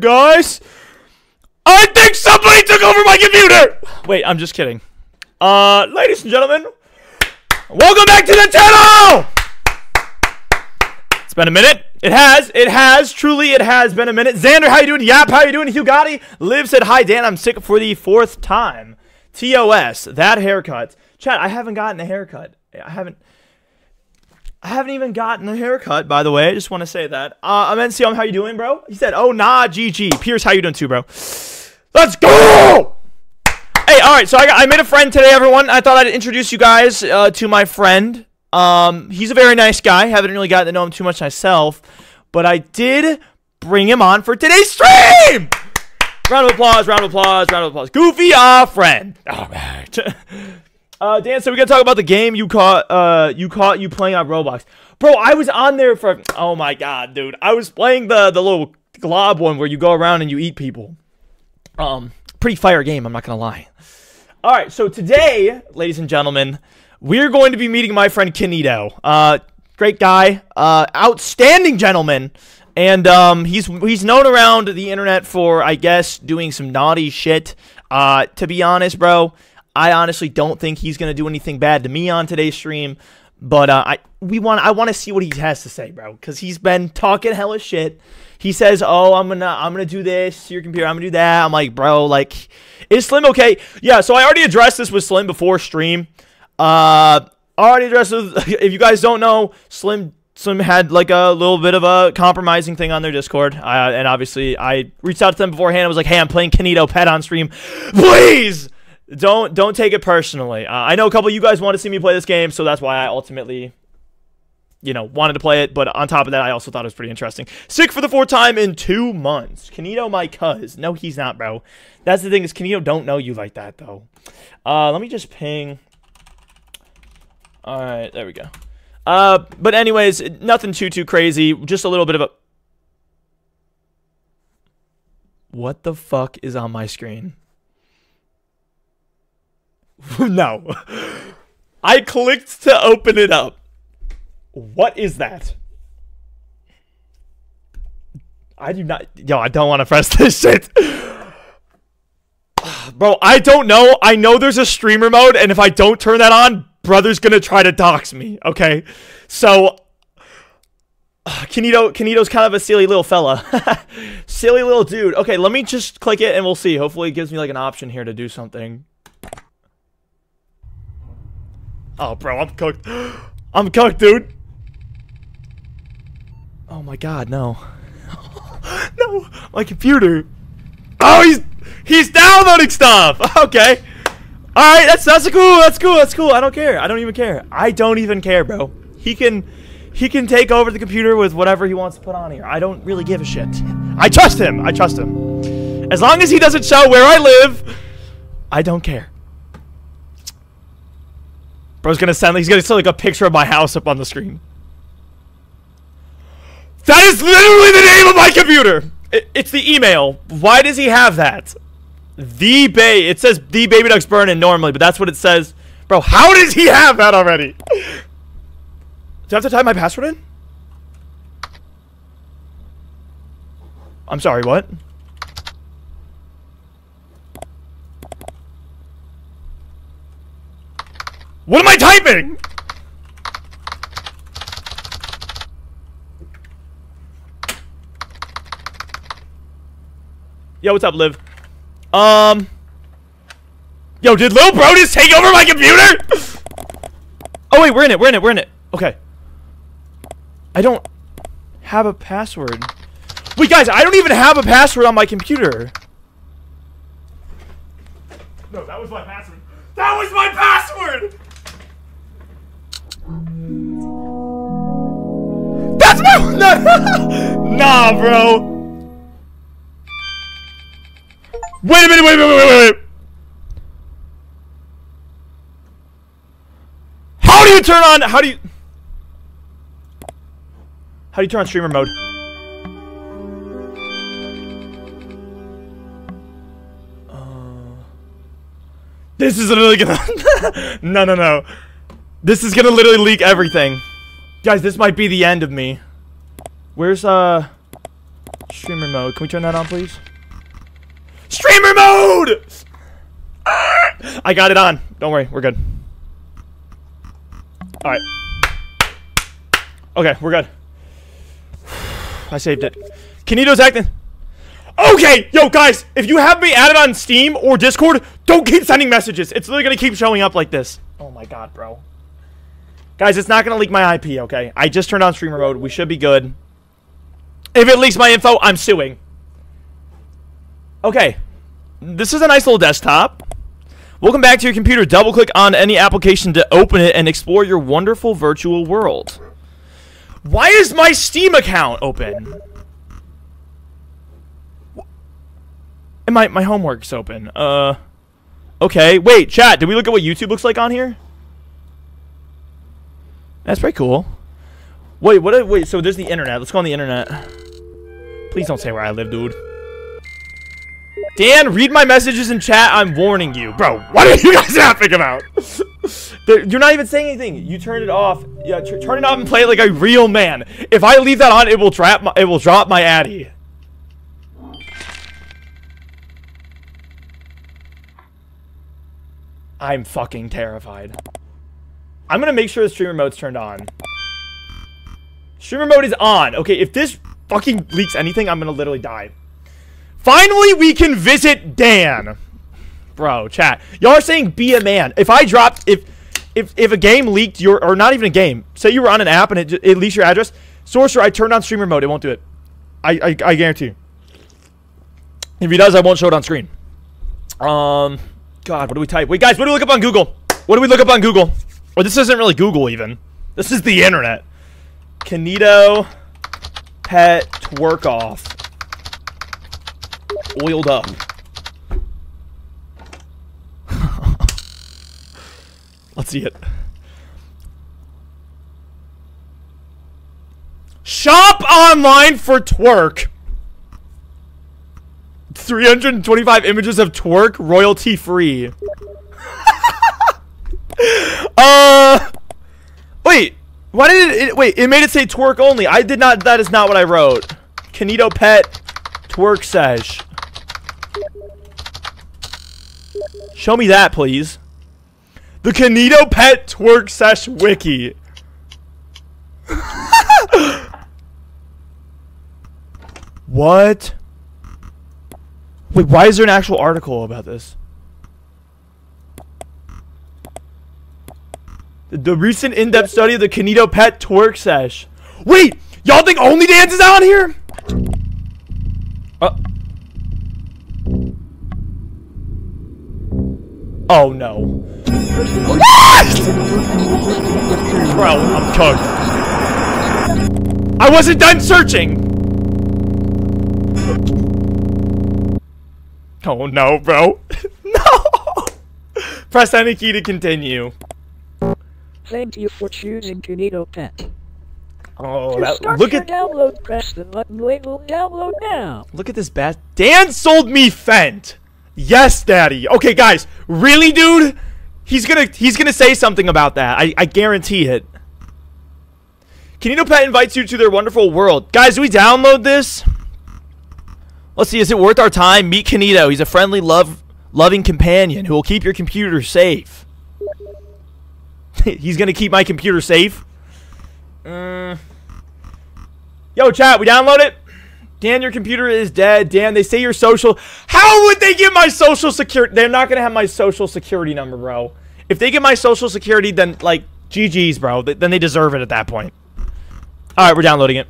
Guys, I think somebody took over my computer. Wait, I'm just kidding. Ladies and gentlemen, welcome back to the channel. It's been a minute. It has. Truly, it has been a minute. Xander, how you doing? Yap, how you doing? Hugatti Liv said, hi, Dan. I'm sick for the 4th time. TOS, that haircut. Chat, I haven't gotten a haircut. I haven't even gotten a haircut, by the way. I just want to say that. I'm NCM, how you doing, bro? He said, oh, nah, GG. Pierce, how you doing too, bro? Let's go! Hey, all right, so I made a friend today, everyone. I thought I'd introduce you guys to my friend. He's a very nice guy. Haven't really gotten to know him too much myself, but I did bring him on for today's stream! Round of applause, round of applause, round of applause. Goofy, our friend. All right. Dan, so we're gonna talk about the game you playing on Roblox. Bro, I was on there for, oh my god, dude. I was playing the little glob one where you go around and you eat people. Pretty fire game, I'm not gonna lie. Alright, so today, ladies and gentlemen, we're going to be meeting my friend Kinedo. Great guy, outstanding gentleman, and he's known around the internet for, I guess, doing some naughty shit. To be honest, bro, I honestly don't think he's going to do anything bad to me on today's stream, but I want to see what he has to say, bro, cuz he's been talking hella shit. He says, "Oh, I'm going to do this to your computer. I'm going to do that." I'm like, "Bro, like is Slim okay?" Yeah, so I already addressed this with Slim before stream. Already addressed with, if you guys don't know, Slim had like a little bit of a compromising thing on their Discord, and obviously I reached out to them beforehand. I was like, "Hey, I'm playing Kinedo Pet on stream. Please Don't take it personally. I know a couple of you guys want to see me play this game, so that's why I ultimately, you know, wanted to play it. But on top of that, I also thought it was pretty interesting. Sick for the 4th time in 2 months. Kinedo, my cuz. No, he's not, bro. That's the thing is, Kinedo don't know you like that, though. Let me just ping. All right, there we go. But anyways, nothing too crazy. Just a little bit of a... What the fuck is on my screen? No. I clicked to open it up. What is that? I do not... Yo, I don't want to press this shit. Bro, I don't know. I know there's a streamer mode, and if I don't turn that on, brother's gonna try to dox me, okay? So... Kinedo's kind of a silly little fella. Silly little dude. Okay, let me just click it, and we'll see. Hopefully it gives me, like, an option here to do something. Oh, bro, I'm cooked. I'm cooked, dude. Oh, my God, no. No, my computer. Oh, he's downloading stuff. Okay. All right, that's cool. That's cool. That's cool. I don't care. I don't even care. I don't even care, bro. He can take over the computer with whatever he wants to put on here. I don't really give a shit. I trust him. I trust him. As long as he doesn't show where I live, I don't care. Bro's gonna send, he's gonna send like a picture of my house up on the screen. That is literally the name of my computer! It's the email. Why does he have that? The Bay. It says The Baby Ducks Burnin' normally, but that's what it says. Bro, how does he have that already? Do I have to type my password in? I'm sorry, what? What am I typing? Yo, what's up, Liv? Yo, did Lil Bro just take over my computer? Oh, wait, we're in it. Okay. I don't have a password. Wait, guys, I don't even have a password on my computer. No, that was my password. That was my password! Let's move! No. Nah, bro. Wait a minute, wait. How do you turn on streamer mode? This is literally gonna no. This is gonna literally leak everything. Guys, this might be the end of me. Where's streamer mode? Can we turn that on, please? Streamer mode! I got it on. Don't worry, we're good. Alright. Okay, we're good. I saved it. Kenito's acting. Okay, yo, guys, if you have me added on Steam or Discord, don't keep sending messages. It's literally gonna keep showing up like this. Oh my god, bro. Guys, it's not gonna leak my IP, okay? I just turned on streamer mode. We should be good. If it leaks my info, I'm suing. Okay. This is a nice little desktop. Welcome back to your computer. Double click on any application to open it and explore your wonderful virtual world. Why is my Steam account open? And my homework's open. Okay. Wait, chat, did we look at what YouTube looks like on here? That's pretty cool. Wait, what? Wait, so there's the internet. Let's go on the internet. Please don't say where I live, dude. Dan, read my messages in chat. I'm warning you. Bro, what are you guys laughing about? You're not even saying anything. You turned it off. Yeah, turn it off and play it like a real man. If I leave that on, it will drop my addy. I'm fucking terrified. I'm going to make sure the streamer mode's turned on. Streamer mode is on. Okay, if this fucking leaks anything, I'm going to literally die. Finally, we can visit Dan. Bro, chat. Y'all are saying be a man. If I dropped, if a game leaked your, or not even a game, say you were on an app and it leaks your address, Sorcerer, I turned on streamer mode. It won't do it. I guarantee you. If he does, I won't show it on screen. God, what do we type? Wait, guys, what do we look up on Google? What do we look up on Google? Or this isn't really Google even. This is the internet. Kenito pet twerk off. Oiled up. Let's see it. Shop online for twerk. 325 images of twerk royalty free. Wait. Why did it wait, it made it say twerk only. I did not, that is not what I wrote. Kenito pet twerk says. Show me that, please. The Kenito Pet Twerk Sesh Wiki. What? Wait, why is there an actual article about this? The recent in-depth study of the Kenito Pet Twerk Sesh. Wait, y'all think OnlyDance is out here? Oh no. What? Bro, I'm cooked. I wasn't done searching! Oh no, bro. No! Press any key to continue. Thank you for choosing Kenito Pet. Oh, look at download. Press the button labeled download now. Look at this bat. Dan sold me Fent. Yes, daddy. Okay, guys. Really, dude? He's gonna say something about that. I guarantee it. Kenito Pet invites you to their wonderful world. Guys, do we download this? Let's see. Is it worth our time? Meet Kenito. He's a friendly, loving companion who will keep your computer safe. He's gonna keep my computer safe. Yo, chat. We download it. Dan, your computer is dead. Dan, they say your social... How would they get my social security? They're not going to have my social security number, bro. If they get my social security, then, like, GG's, bro. Then they deserve it at that point. All right, we're downloading it.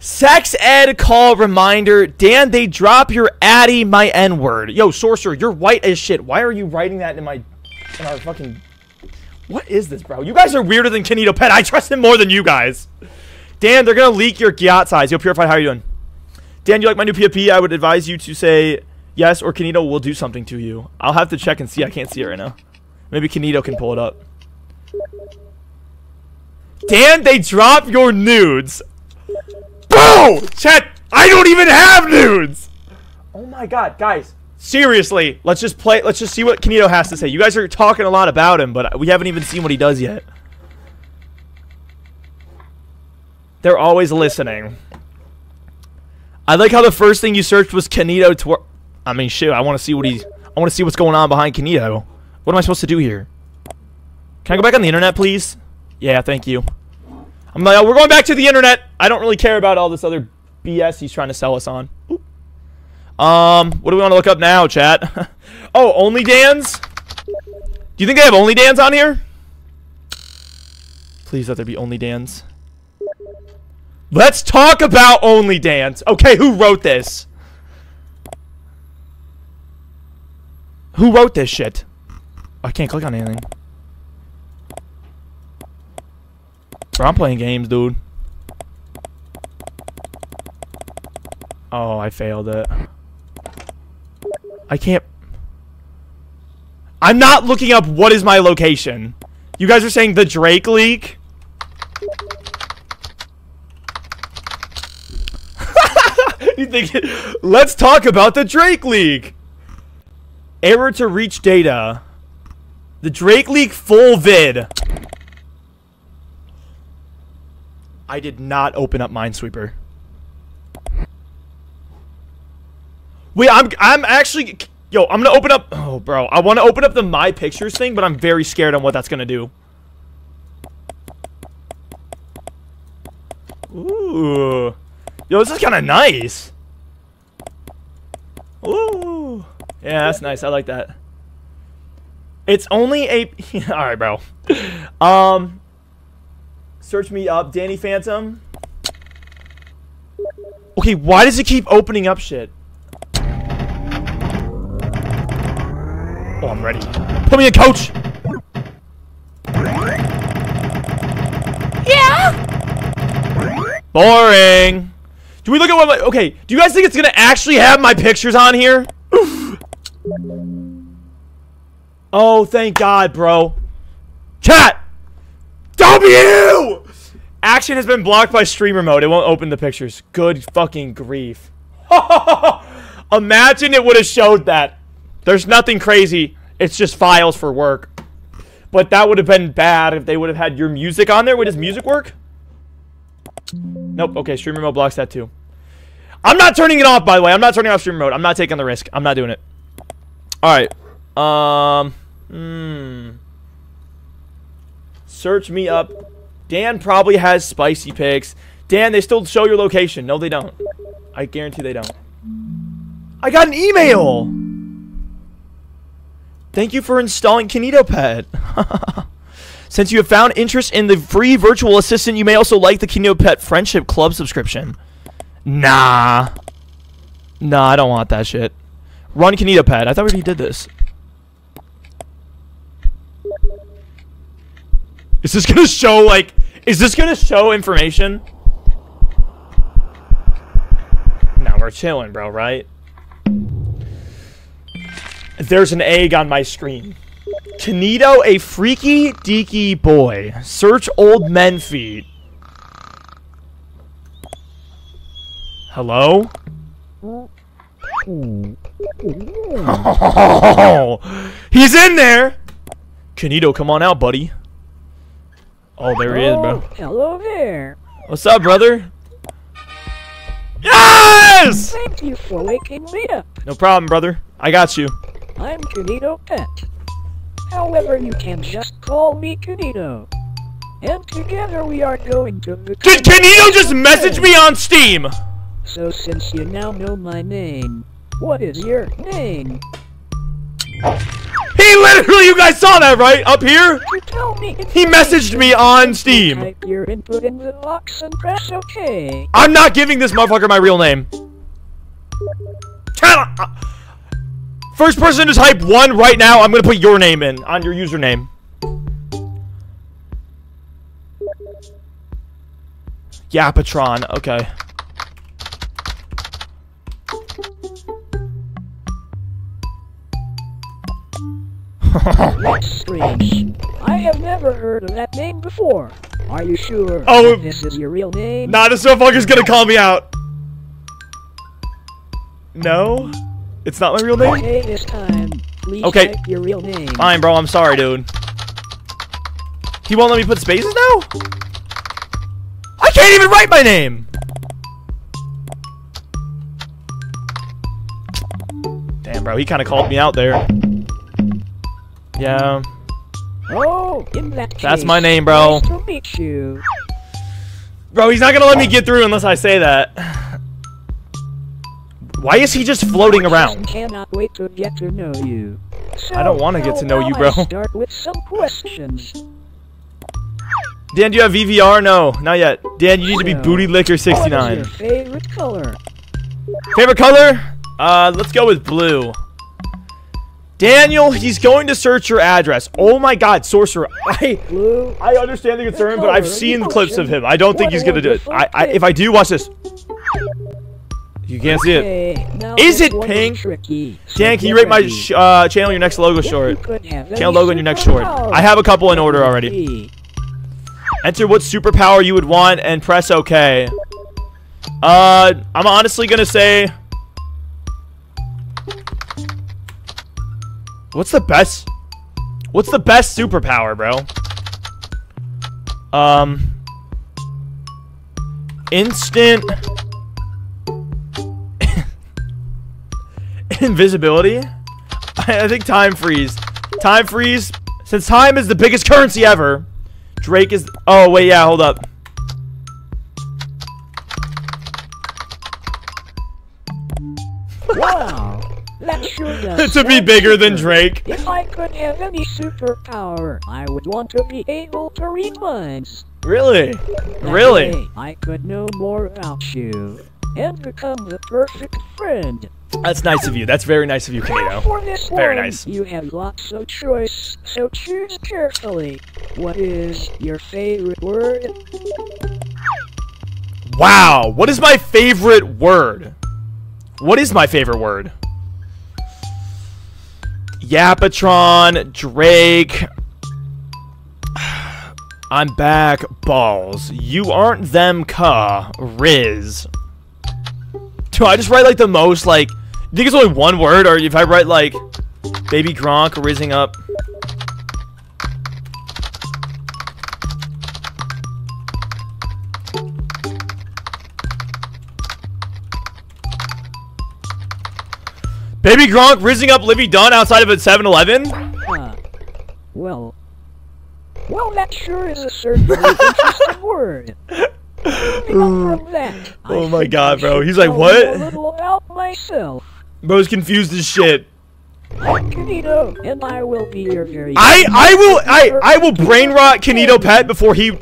Sex ed call reminder. Dan, they drop your addy, my N-word. Yo, Sorcerer, you're white as shit. Why are you writing that in our fucking... What is this, bro? You guys are weirder than Kenito Pet. I trust him more than you guys. Dan, they're going to leak your Gyatt size. Yo, Purified, how are you doing? Dan, you like my new PFP? I would advise you to say yes, or Kenito will do something to you. I'll have to check and see. I can't see it right now. Maybe Kenito can pull it up. Dan, they drop your nudes. Bro! Chat, I don't even have nudes! Oh my god, guys. Seriously, let's just play. Let's just see what Kenito has to say. You guys are talking a lot about him, but we haven't even seen what he does yet. They're always listening. I like how the first thing you searched was Kenito twerk. I mean, shit. I want to see what he's. I want to see what's going on behind Kenito. What am I supposed to do here? Can I go back on the internet, please? Yeah, thank you. I'm like, oh, we're going back to the internet. I don't really care about all this other BS he's trying to sell us on. Oop. What do we want to look up now, chat? Oh, OnlyDans? Do you think they have OnlyDans on here? Please let there be OnlyDans. Let's talk about OnlyDans. Okay, who wrote this? Who wrote this shit? I can't click on anything. Bro, I'm playing games, dude. Oh, I failed it. I can't... I'm not looking up what is my location. You guys are saying the Drake leak? You think... Let's talk about the Drake leak. Error to reach data. The Drake leak full vid. I did not open up Minesweeper. Wait, I'm actually... Yo, I'm going to open up... Oh, bro. I want to open up the My Pictures thing, but I'm very scared on what that's going to do. Ooh. Yo, this is kind of nice. Ooh. Yeah, that's nice. I like that. It's only a... Alright, bro. Search me up. Danny Phantom. Okay, why does it keep opening up shit? Oh, I'm ready. Put me in, coach! Yeah! Boring! Do we look at what my... Okay, do you guys think it's gonna actually have my pictures on here? Oof. Oh, thank God, bro. Chat! W! Action has been blocked by streamer mode. It won't open the pictures. Good fucking grief. Imagine it would have showed that. There's nothing crazy. It's just files for work. But that would have been bad if they would have had your music on there. Would his music work? Nope. Okay, streamer mode blocks that too. I'm not turning it off, by the way. I'm not turning off streamer mode. I'm not taking the risk. I'm not doing it. Alright. Search me up. Dan probably has spicy pics. Dan, they still show your location. No, they don't. I guarantee they don't. I got an email! Thank you for installing Kenito Pet. Since you have found interest in the free virtual assistant, you may also like the Kenito Pet Friendship Club subscription. Nah. Nah, I don't want that shit. Run Kenito Pet. I thought we already did this. Is this gonna show, like... Is this gonna show information? Nah, we're chilling, bro, right? There's an egg on my screen. Kenito, a freaky deaky boy. Search old men feed. Hello? Oh, he's in there! Kenito, come on out, buddy. Oh, there he is, bro. Hello there. What's up, brother? Yes! Thank you for waking me up. No problem, brother. I got you. I'm Kenito Pet. However, you can just call me Kenito. And together we are going to... Did Kenito just message me on Steam? So since you now know my name, what is your name? He literally, you guys saw that, right? Up here? You tell me he messaged me on Steam. Type your input in the box and press OK. I'm not giving this motherfucker my real name. First person to type 1 right now, I'm going to put your name in on your username. Yeah, Patron. Okay. That's strange. I have never heard of that name before. Are you sure that this is your real name? Nah, this motherfucker's gonna call me out. No? It's not my real name? Okay, this time. Please type your real name. Fine, bro. I'm sorry, dude. He won't let me put spaces now? I can't even write my name! Damn, bro. He kind of called me out there. Yeah. Oh, in that case, that's my name, bro. Nice to meet you. Bro, he's not gonna let me get through unless I say that. Why is he just floating around? I cannot wait to get to know you. So I don't want to get to know you, bro. Start with some questions. Dan, do you have VVR? No, not yet. Dan, you need to be Booty Licker 69. What is your favorite color? Favorite color? Let's go with blue. Daniel, he's going to search your address. Oh my god, Sorcerer. I understand the concern, but I've seen clips of him. I don't think he's going to do it. If I do, watch this. You can't see it. Is it pink? Dan, can you rate my channel your next logo short? Channel logo in your next short. I have a couple in order already. Enter what superpower you would want and press OK. I'm honestly going to say... What's the best superpower, bro? Instant invisibility? I think time freeze. Time freeze. Since time is the biggest currency ever, Drake is... Oh, wait, yeah, hold up. Wow. To be bigger than Drake. If I could have any superpower, I would want to be able to read minds. Really? Really? I could know more about you and become the perfect friend. That's nice of you. That's very nice of you, Kato. Very nice. You have lots of choice, so choose carefully. What is your favorite word? Wow. What is my favorite word? What is my favorite word? Yapatron, Drake. I'm back. Balls. You aren't them, Riz. Do I just write like the most, like, you think it's only one word, or if I write like Baby Gronk rizzing up? Baby Gronk rizzing up Livvy Dunn outside of a 7-Eleven? Well, that sure is a certainly interesting word. Oh my god, bro. He's like, what? A little about myself. Bro's confused as shit. I'm Kanito, and I will be your very I will brain rot Kanito Pet before he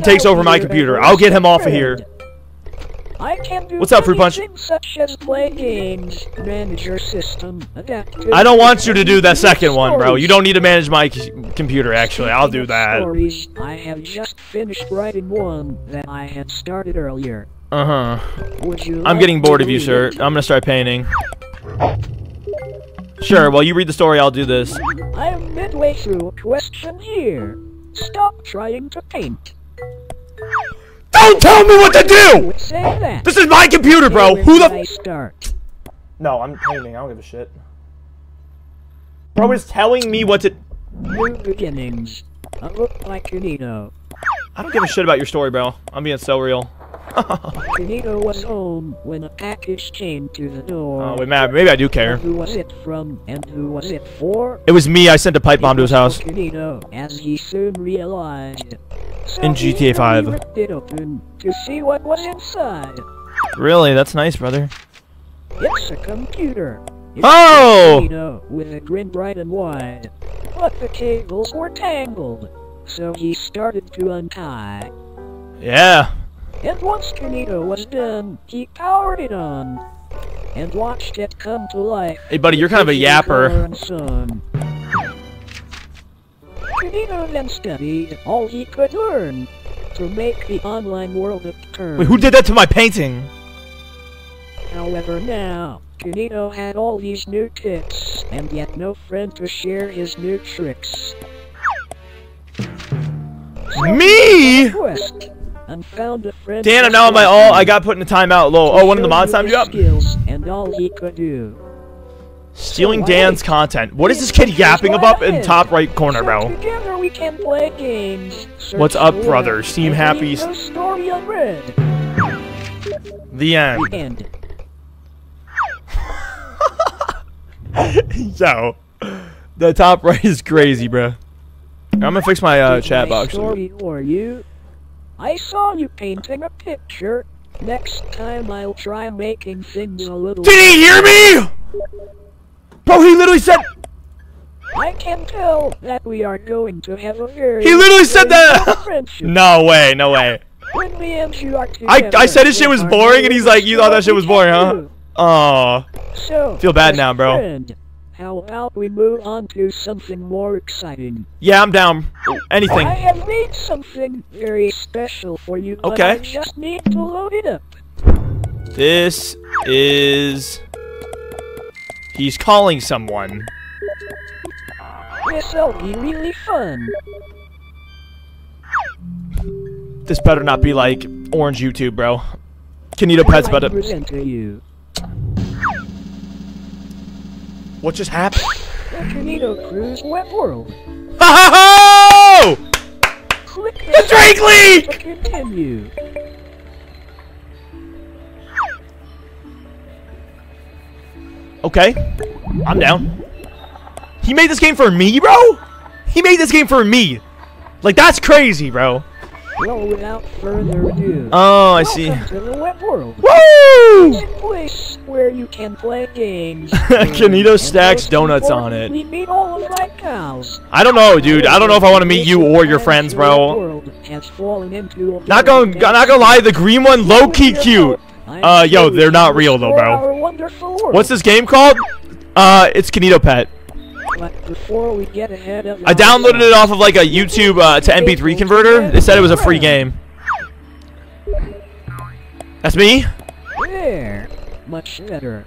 takes over my computer. I'll get him off of here. I can do things such as play games, manage your system, adapt. I don't want you to do that second one, bro. You don't need to manage my computer, actually. I'll do that. Stories, I have just finished writing one that I had started earlier. I'm getting bored of you, sir. I'm gonna start painting. Sure, while you read the story, I'll do this. I am midway through a question here. Stop trying to paint. Don't tell me what to do! This is my computer, bro! Who the f- No, I'm painting. I don't give a shit. Bro is telling me what to- New beginnings. I look like Kanito. I don't give a shit about your story, bro. I'm being so real. Kanito was home when a package came to the door. Oh, wait, man, maybe I do care. Who was it from and who was it for? It was me. I sent a pipe bomb to his house. Kanito, as he soon realized. So in GTA 5. It open to see what was inside. Really? That's nice, brother. It's a computer. It's Kanito with a grin bright and wide. But the cables were tangled, so he started to untie. Yeah. And once Kanito was done, he powered it on and watched it come to life. Hey, buddy, you're kind of a yapper. Kanito then studied all he could learn, to make the online world occur. Wait, who did that to my painting? However, now, Kunito had all these new tips, and yet no friend to share his new tricks. Me? And found a friend. Dan, I'm now on my all. I got put in a timeout. Lol. Oh, one of the mods timed you up. And all he could do. Stealing Dan's content. What is this kid yapping about in top right corner, bro? Together we can play games. What's up, brother? Steam happy. The end. Yo, the top right is crazy, bro. I'm gonna fix my chat box. I saw you painting a picture. Next time I'll try making things a little. Did he hear me? Bro, he literally said. I can tell that we are going to have a very. He literally said that. No way, no way. When we and you are together, I said his shit was boring, and he's like, you thought that shit was boring, huh? Oh, feel bad now, bro. Friend, how about we move on to something more exciting? Yeah, I'm down. Anything. I have made something very special for you. Okay. But I just need to load it up. This is. He's calling someone. This'll be really fun. This better not be like Orange YouTube, bro. Canito Pets better. What just happened? The Canito Cruise Web World. Ha ha ho! Click the Drake Leak! Continue. Okay, I'm down. He made this game for me, bro? He made this game for me. Like, that's crazy, bro. Well, without further ado. Oh, I see. To the web world. Woo! It's a place where you can play games. Canito stacks donuts on it. Meet all of my cows. I don't know, dude. I don't know if I want to meet you or your friends, bro. Not gonna lie, the green one, low key cute. Yo, they're not real though, bro. What's this game called? It's Canito Pet. But before we get ahead of I downloaded it off of like a YouTube to MP3 converter. They said it was a free game. That's me. There, much better.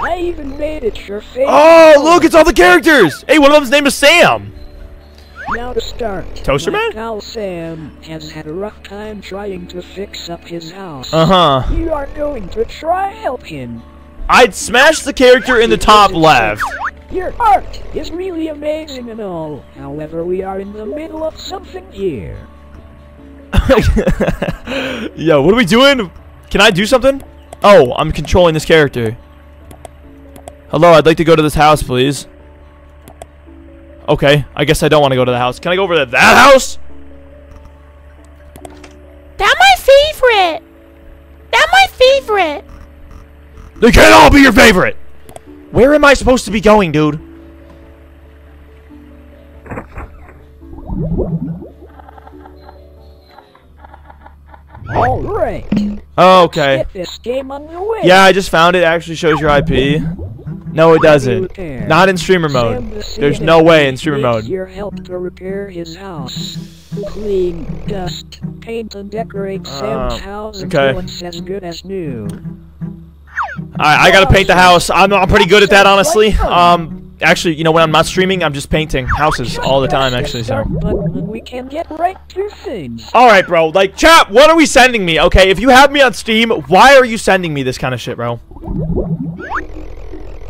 I even made it your favorite. Oh, look, it's all the characters. Hey, one of them's name is Sam. Now to start. Toaster Man? Now Sam has had a rough time trying to fix up his house. Uh huh. You are going to try help him. I'd smash the character in the top left. Your art is really amazing and all. However, we are in the middle of something here. Yo, what are we doing? Can I do something? Oh, I'm controlling this character. Hello, I'd like to go to this house, please. Okay, I guess I don't want to go to the house. Can I go over to that house? That's my favorite. That's my favorite. They can't all be your favorite. Where am I supposed to be going, dude? All right. Oh, okay. Get this game on your way. Yeah, I just found it. Actually shows your IP. No, it doesn't. Not in streamer mode. There's no way in streamer mode. Your help to repair his house. Clean, dust, paint, and decorate Sam's house until it's as good as new. Alright, I gotta paint the house. I'm pretty good at that, honestly. Actually, you know, when I'm not streaming, I'm just painting houses all the time, actually, so. Alright, bro. Like, chat, what are we sending me? Okay, if you have me on Steam, why are you sending me this kind of shit, bro?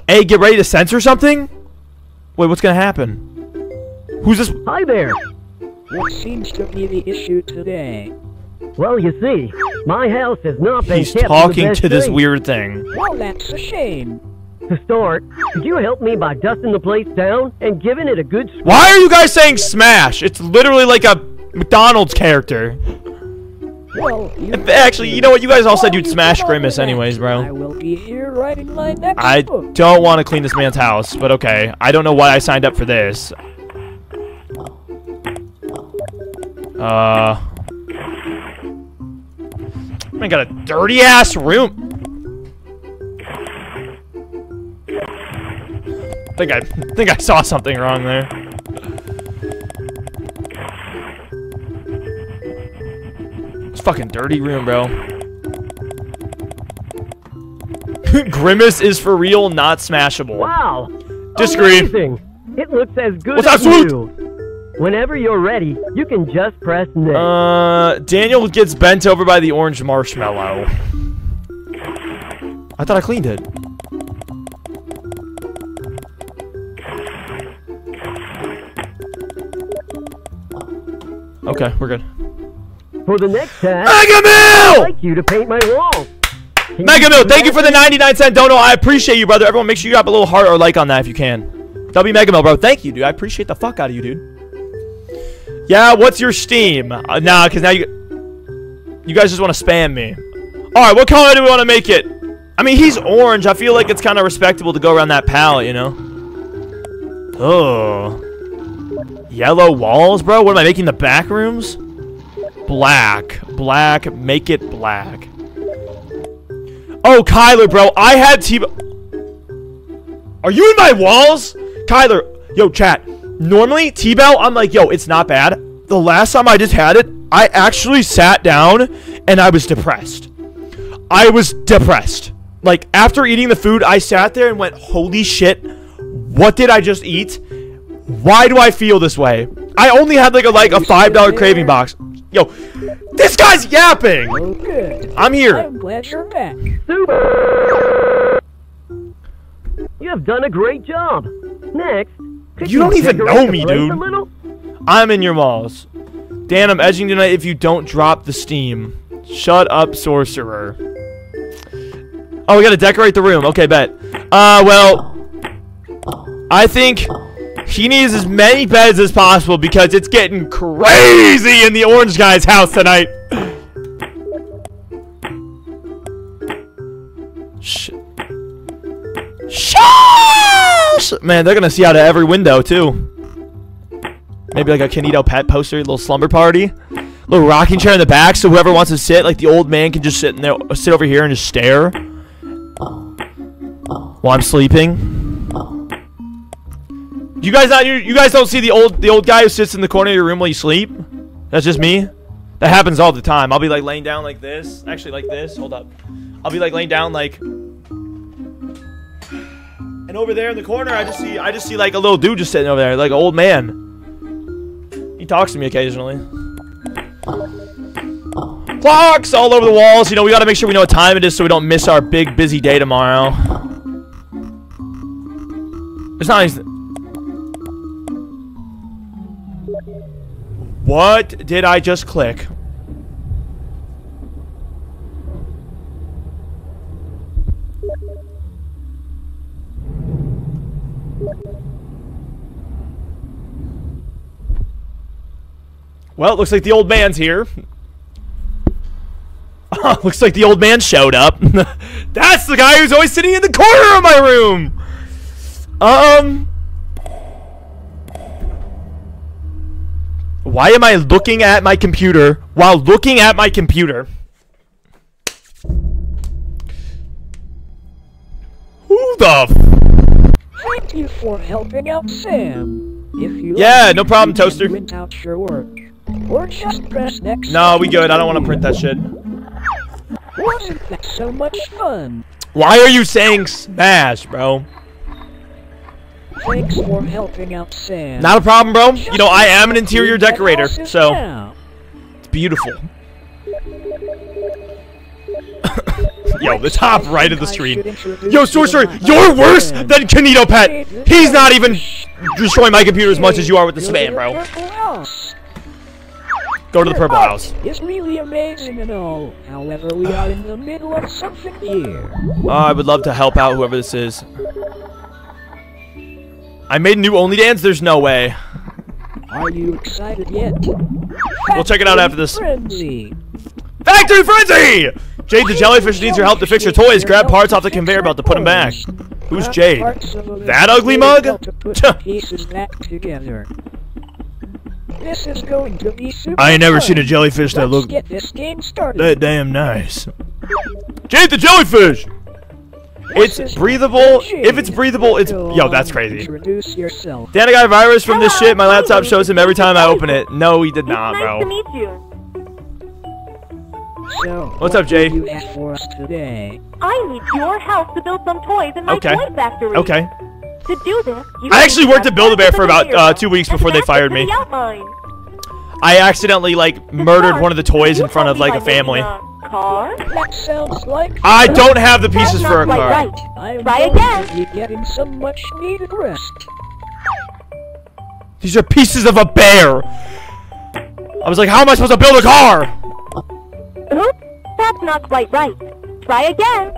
Hey, get ready to censor something? Wait, what's gonna happen? Who's this? Hi there. What seems to be the issue today? Well, you see, my house has not been kept. He's talking to this weird thing. Well, that's a shame. To start, could you help me by dusting the place down and giving it a good smash? Why are you guys saying smash? It's literally like a McDonald's character. Well, actually, you know what? You guys all said you'd smash Grimace anyways, bro. I will be here writing my next book. I don't want to clean this man's house, but okay. I don't know why I signed up for this. I got a dirty ass room. I think I saw something wrong there. It's a fucking dirty room, bro. Grimace is for real, not smashable. Wow. Disagree. Amazing. It looks as good as new. Whenever you're ready, you can just press next. Daniel gets bent over by the orange marshmallow. I thought I cleaned it. Okay, we're good. For the next time, Megamil! I'd like you to paint my wall. Megamil, thank you for the 99-cent dono. I appreciate you, brother. Everyone, make sure you drop a little heart or like on that if you can. W Megamil, bro. Thank you, dude. I appreciate the fuck out of you, dude. Yeah, what's your Steam? Nah, because now you guys just want to spam me. All right, what color do we want to make it? I mean, he's orange. I feel like it's kind of respectable to go around that palette, you know? Oh. Yellow walls, bro? What am I making, the back rooms? Black. Black. Make it black. Oh, Kyler, bro. I had T-Bell. Are you in my walls? Kyler. Yo, chat. Normally, T-Bell, I'm like, yo, it's not bad. The last time I just had it, I actually sat down and I was depressed. I was depressed. Like, after eating the food, I sat there and went, holy shit, what did I just eat? Why do I feel this way? I only had, like a $5 craving box. Yo, this guy's yapping! Good. I'm here. I'm glad you're back. Super! You have done a great job. Next, you don't even know me, dude. I'm in your malls. Dan, I'm edging tonight if you don't drop the Steam. Shut up, sorcerer. Oh, we gotta decorate the room. Okay, bet. Well, I think he needs as many beds as possible because it's getting crazy in the orange guy's house tonight. Shh! Man, they're gonna see out of every window too. Maybe like a Canito Pet poster, a little slumber party, little rocking chair in the back, so whoever wants to sit, like the old man, can just sit in there, sit over here and just stare while I'm sleeping. You guys not? You guys don't see the old guy who sits in the corner of your room while you sleep? That's just me. That happens all the time. I'll be like laying down like this, actually like this. Hold up. I'll be like laying down like, and over there in the corner, I just see like a little dude just sitting over there, like an old man. He talks to me occasionally. Clocks all over the walls. You know, we gotta make sure we know what time it is so we don't miss our big busy day tomorrow. It's not anything. What did I just click? Well, it looks like the old man's here. Oh, looks like the old man showed up. That's the guy who's always sitting in the corner of my room. Why am I looking at my computer while looking at my computer? Who the? Thank you for helping out Sam. If you no problem, Toaster. Print out your work. Or just press next. No, we good. I don't want to print that shit. Wasn't that so much fun? Why are you saying smash, bro? Thanks for helping out Sam. Not a problem, bro. You know, I am an interior decorator, so it's beautiful. Yo, the top right of the screen. Yo, sorcerer, you're worse than Canito Pet. He's not even destroying my computer as much as you are with the spam, bro. Go to the purple house. It's really amazing and all. However, we are in the middle of something here. I would love to help out whoever this is. I made a new OnlyDance? There's no way. Are you excited yet? We'll check it out after this. Frenzy. Factory Frenzy! Jade the jellyfish needs your help to fix your toys. Grab parts off the conveyor belt to put them back. Who's Jade? That ugly mug? This is going to be super I ain't never seen a jellyfish that looked that damn nice. Jade the jellyfish! It's breathable. If it's breathable, it's... Yo, that's crazy. Dan, I got a virus from this shit. My laptop shows him every time I open it. No, he did not, bro. Nice to meet you. So what's up, Jay? I need your help to build some toys in my toy factory. Okay. To do this, I actually worked at Build-A-Bear for about 2 weeks before they fired me. I accidentally like murdered one of the toys in front of like a family. Car? That sounds like I don't have the pieces for a car. Right. Try again. You're getting so much needed rest. These are pieces of a bear. I was like, how am I supposed to build a car? That's not quite right. Try again.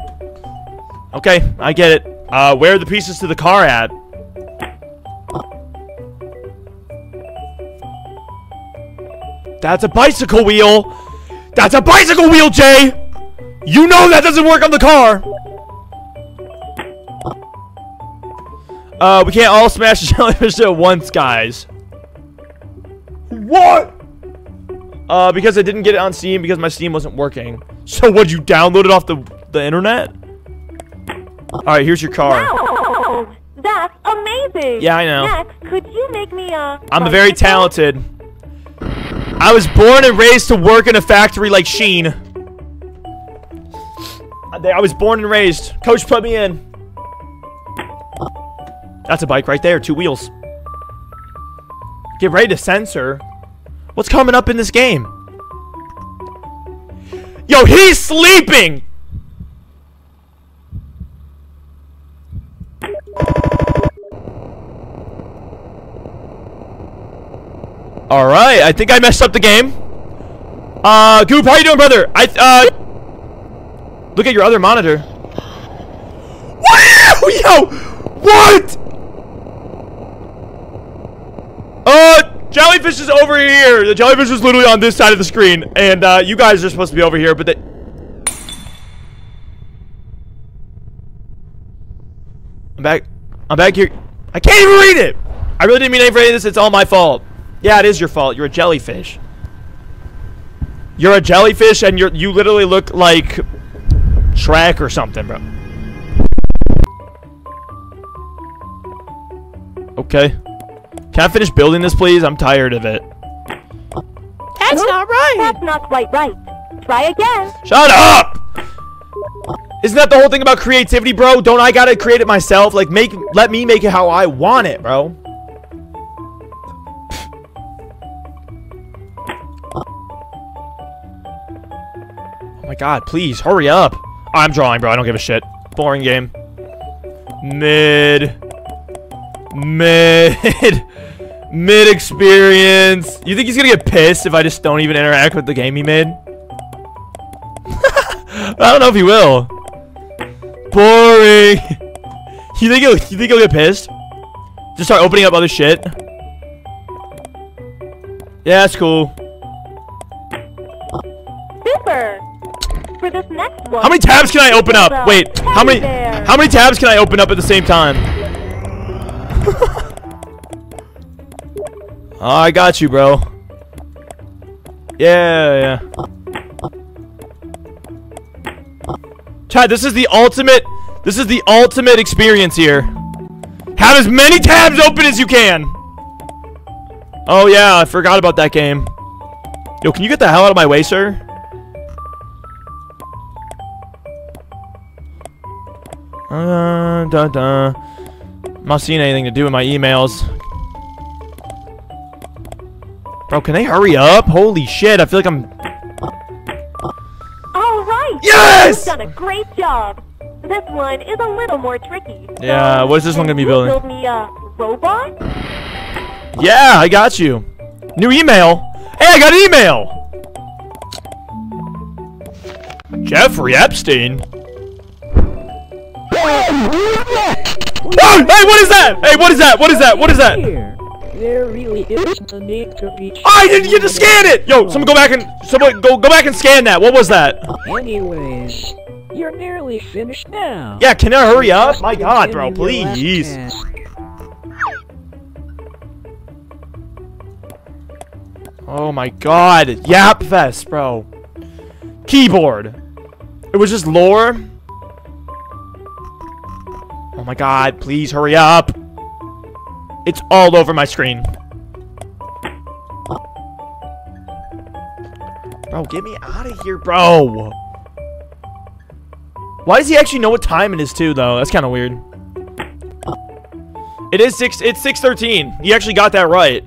Okay, I get it. Where are the pieces to the car at? That's a bicycle wheel. That's a bicycle wheel, Jay! You know that doesn't work on the car! We can't all smash the jellyfish at once, guys. What? Because I didn't get it on Steam because my Steam wasn't working. So what, you download it off the internet? Alright, here's your car. Wow! That's amazing! Yeah, I know. Max, could you make me a... I'm very talented. I was born and raised to work in a factory like Sheen. I was born and raised. Coach put me in. That's a bike right there. Two wheels. Get ready to censor. What's coming up in this game? Yo, he's sleeping! Alright, I think I messed up the game. Goop, how you doing, brother? Look at your other monitor. What? Yo! What? Jellyfish is over here. The jellyfish was literally on this side of the screen. And, you guys are supposed to be over here, but they... I'm back here. I can't even read it! I really didn't mean anything for any of this. It's all my fault. Yeah, it is your fault. You're a jellyfish. You're a jellyfish, and you literally look like Shrek or something, bro. Okay. Can I finish building this, please? I'm tired of it. That's not right. That's not quite right. Try again. Shut up! Isn't that the whole thing about creativity, bro? Don't I gotta create it myself? Like, let me make it how I want it, bro. Oh my god, please, hurry up. I'm drawing, bro. I don't give a shit. Boring game. Mid experience. You think he's gonna get pissed if I just don't even interact with the game he made? I don't know if he will. Boring. You think he'll get pissed? Just start opening up other shit? Yeah, that's cool. Super. For this next one. How many tabs can I open up? Wait, how many tabs can I open up at the same time? Oh, I got you, bro. Yeah, Chad, this is the ultimate experience here. Have as many tabs open as you can. Oh yeah, I forgot about that game. Yo, can you get the hell out of my way, sir? I'm not seeing anything to do with my emails. Bro, can they hurry up? Holy shit, I feel like I'm... Alright! Yes! You've done a great job. This one is a little more tricky. Yeah, what is this one gonna be building? Build me a robot? Yeah, I got you. New email? Hey, I got an email! Jeffrey Epstein? Oh, hey, what is that? Hey, what is that? What is that? What is that? There really isn't a need to be. I didn't get to scan it. Yo, someone go back and go back and scan that. What was that? Anyways, you're nearly finished now. Yeah, can I hurry up? My God, bro, please. Oh my God, Yap Fest, bro. Keyboard. It was just lore. Oh my god, please hurry up. It's all over my screen. Bro, get me out of here, bro. Why does he actually know what time it is too, though? That's kind of weird. It is 6. It's 6:13. You actually got that right.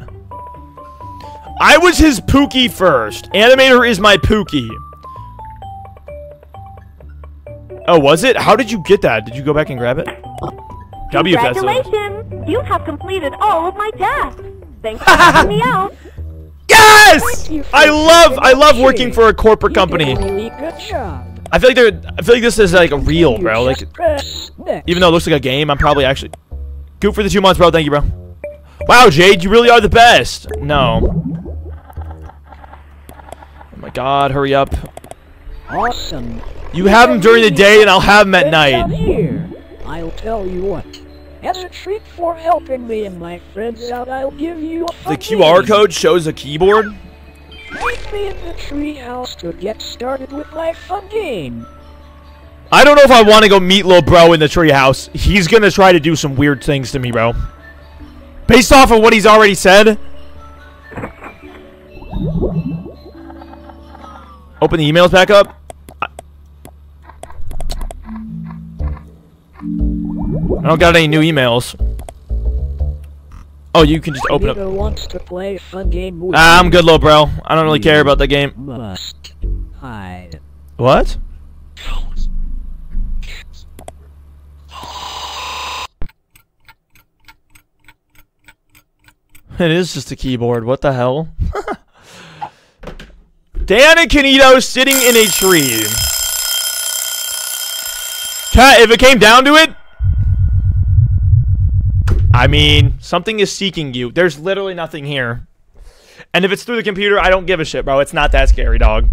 I was his Pookie first. Animator is my Pookie. Oh, was it? How did you get that? Did you go back and grab it? Congratulations! You have completed all of my tasks. Thanks for helping me out. Yes! I love working for a corporate company. I feel like this is like a real, bro. Like, even though it looks like a game, I'm probably actually. Goop for the 2 months, bro. Thank you, bro. Wow, Jade, you really are the best. No. Oh my God! Hurry up. Awesome. You have them during the day, and I'll have them at night. Here. I'll tell you what. As a treat for helping me and my friends out, I'll give you a the QR code shows a keyboard. Meet me in the treehouse to get started with my fun game. I don't know if I want to go meet Lil Bro in the treehouse. He's gonna try to do some weird things to me, bro. Based off of what he's already said. Open the emails back up. I don't got any new emails. Oh, you can just open up. I'm good, Lil Bro. I don't really care about that game. Must hide. What? It is just a keyboard. What the hell? Dan and Canito sitting in a tree. Chat, if it came down to it, I mean, something is seeking you. There's literally nothing here. And if it's through the computer, I don't give a shit, bro. It's not that scary, dog.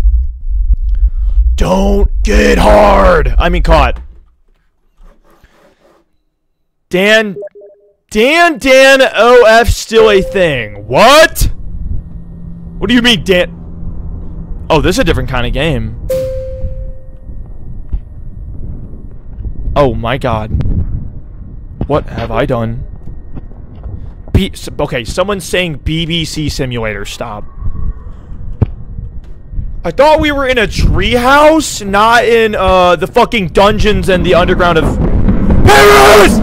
Don't get hard. I mean, caught. Dan OF still a thing. What? What do you mean, Dan? Oh, this is a different kind of game. Oh my God. What have I done? Okay, someone's saying BBC Simulator. Stop. I thought we were in a treehouse, not in the fucking dungeons and the underground of Paris!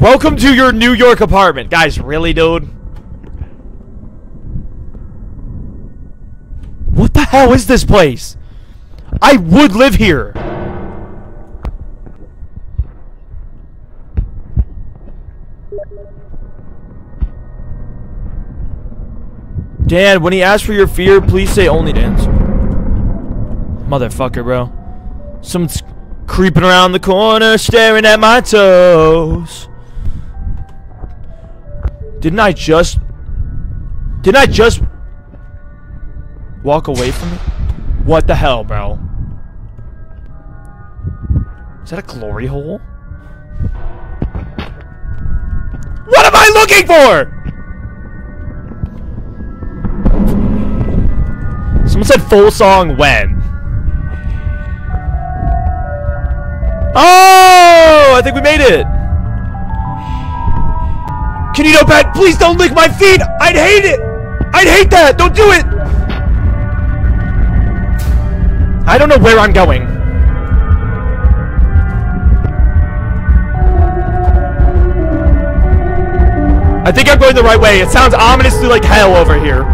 Welcome to your New York apartment. Guys, really, dude? What the hell is this place? I would live here. Dan, when he asks for your fear, please say only dance. Motherfucker, bro. Someone's creeping around the corner, staring at my toes. Didn't I just walk away from it? What the hell, bro? Is that a glory hole? What am I looking for? Someone said full song when. Oh, I think we made it. Canito Bad, please don't lick my feet! I'd hate it! I'd hate that! Don't do it! I don't know where I'm going. I think I'm going the right way. It sounds ominously like hell over here.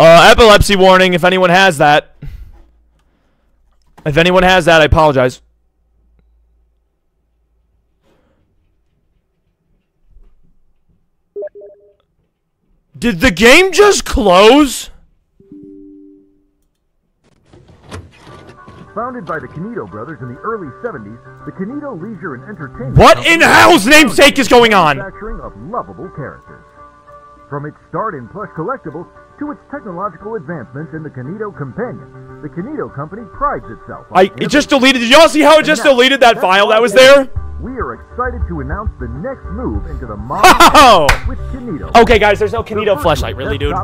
Epilepsy warning if anyone has that. If anyone has that, I apologize. Did the game just close? Founded by the Canito brothers in the early 70s, the Canito Leisure and Entertainment. What in hell's namesake is going on? Manufacturing of lovable characters. From its start in plush collectibles to its technological advancements in the Canito Companion, the Canito Company prides itself on it just deleted. Did y'all see how it just deleted that file that was there? We are excited to announce the next move into the modern with Canito. Okay, guys, there's no Canito flashlight, really, dude.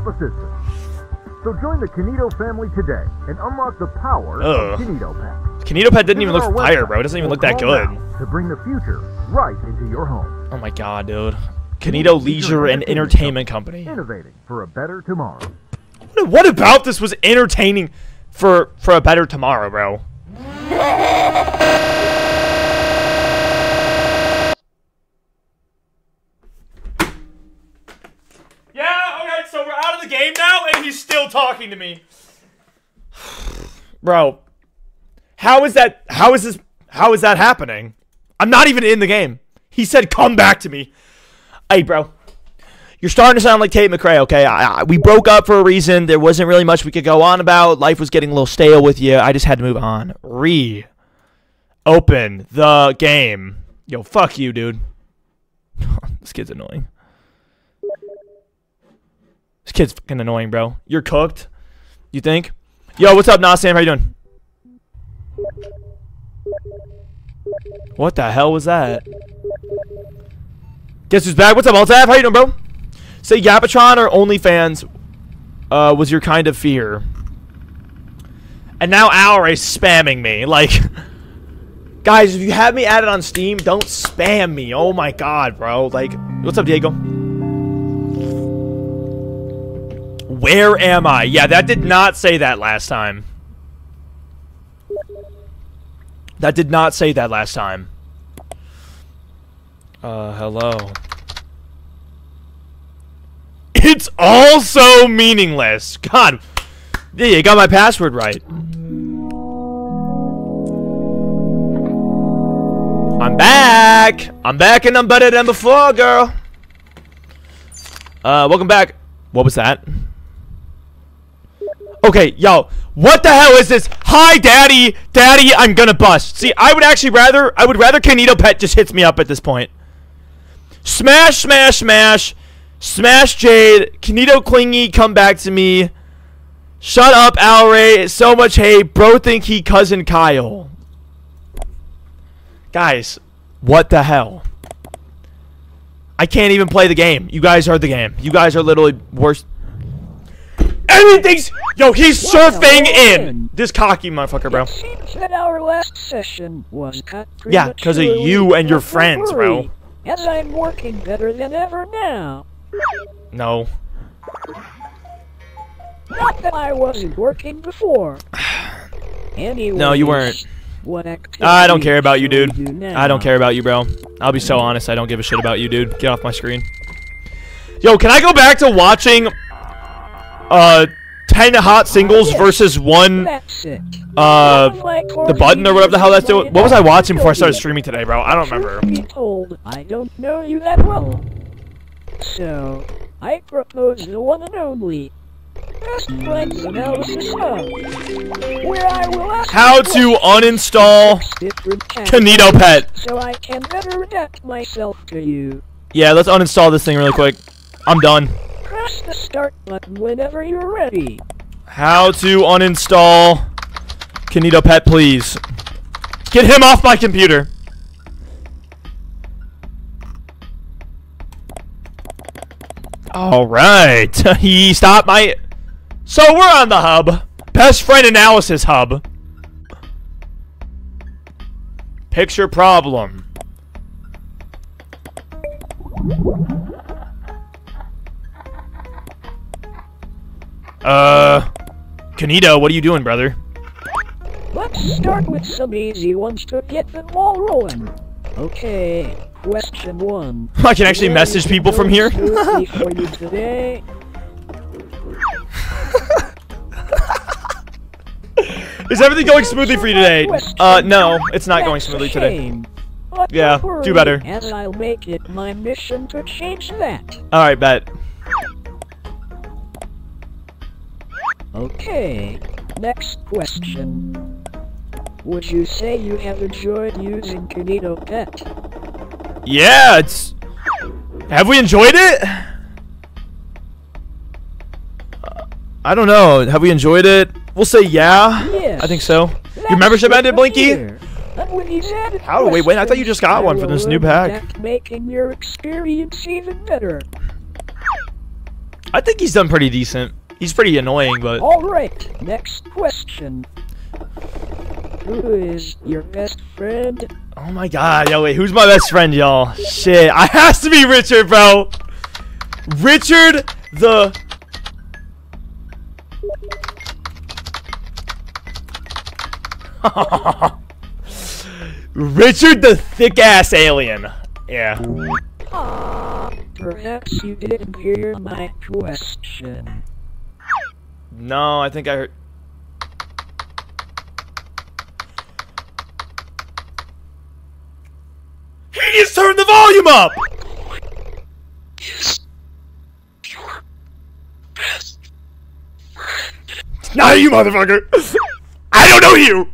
So join the Canito family today and unlock the power of Canito Pack. Kinetoped didn't even look fire, bro. It doesn't even look that good. To bring the future right into your home. Oh my god, dude. Kineto Leisure and Entertainment Company. Innovating for a better tomorrow. What about this was entertaining for a better tomorrow, bro? Yeah, okay, so we're out of the game now, and he's still talking to me. Bro, how is that happening? I'm not even in the game. He said, come back to me. Hey, bro. You're starting to sound like Tate McRae, okay? We broke up for a reason. There wasn't really much we could go on about. Life was getting a little stale with you. I just had to move on. Reopen the game. Yo, fuck you, dude. This kid's annoying. This kid's fucking annoying, bro. You're cooked, you think? Yo, what's up, Nas Sam? How you doing? What the hell was that? Guess who's back? What's up, Altav? How you doing, bro? Say Yapatron or OnlyFans was your kind of fear. And now Alray is spamming me. Like, guys, if you have me added on Steam, don't spam me. Oh my god, bro. Like, what's up, Diego? Where am I? Yeah, that did not say that last time. That did not say that last time. Hello. It's also meaningless. God. Yeah, you got my password right. I'm back. I'm back and I'm better than before, girl. Welcome back. What was that? Okay, yo. What the hell is this? Hi, Daddy. Daddy, I'm gonna bust. See, I would rather Kinetopet just hits me up at this point. Smash, smash, smash. Smash Jade. Kineto clingy, come back to me. Shut up, Alray. So much hate. Bro think he cousin Kyle. Guys, what the hell? I can't even play the game. You guys are the game. You guys are literally worse. Everything's... Yo, he's surfing in. This cocky motherfucker, bro. It seems that our last session was cut yeah, because of you and your friends, bro. And I'm working better than ever now. No. Not that I wasn't working before. Anyways, no, you weren't. I don't care about you, dude. I don't care about you, bro. I'll be so honest. I don't give a shit about you, dude. Get off my screen. Yo, can I go back to watching 10 hot singles versus one the button or whatever the hell that's doing? What was I watching before I started streaming today, bro? I don't remember. I don't know you that well. So I propose the one and only Best Friends Analysis Hub, where I will ask how to uninstall Kinetopet so I can better adapt myself to you. Yeah, let's uninstall this thing really quick. I'm done. Press the start button whenever you're ready. How to uninstall Kinetopet, please. Get him off my computer. Alright. He stopped my... So we're on the hub. Best Friend Analysis Hub. Picture problem. Kineto, what are you doing, brother? Let's start with some easy ones to get them all rolling. Okay, question one. I can actually message people from here. Is everything going smoothly for you today? No, it's not going smoothly today. Yeah, do better. And I'll make it my mission to change that. Alright, bet. Okay, next question. Would you say you have enjoyed using Kinetopet? Yeah, it's... Have we enjoyed it? I don't know. Have we enjoyed it? We'll say yeah. Yes. I think so. Your membership ended, Blinky? How? Wait, I thought you just got one for this new pack. Making your experience even better. I think he's done pretty decent. He's pretty annoying, but... Alright, next question. Who is your best friend? Oh my god, yo wait, who's my best friend, y'all? Shit, I has to be Richard, bro. Richard the... Richard the thick-ass alien. Yeah. Perhaps you didn't hear my question. No, I think I heard... He just turned the volume up! Is your best friend? Not you, motherfucker! I don't know you!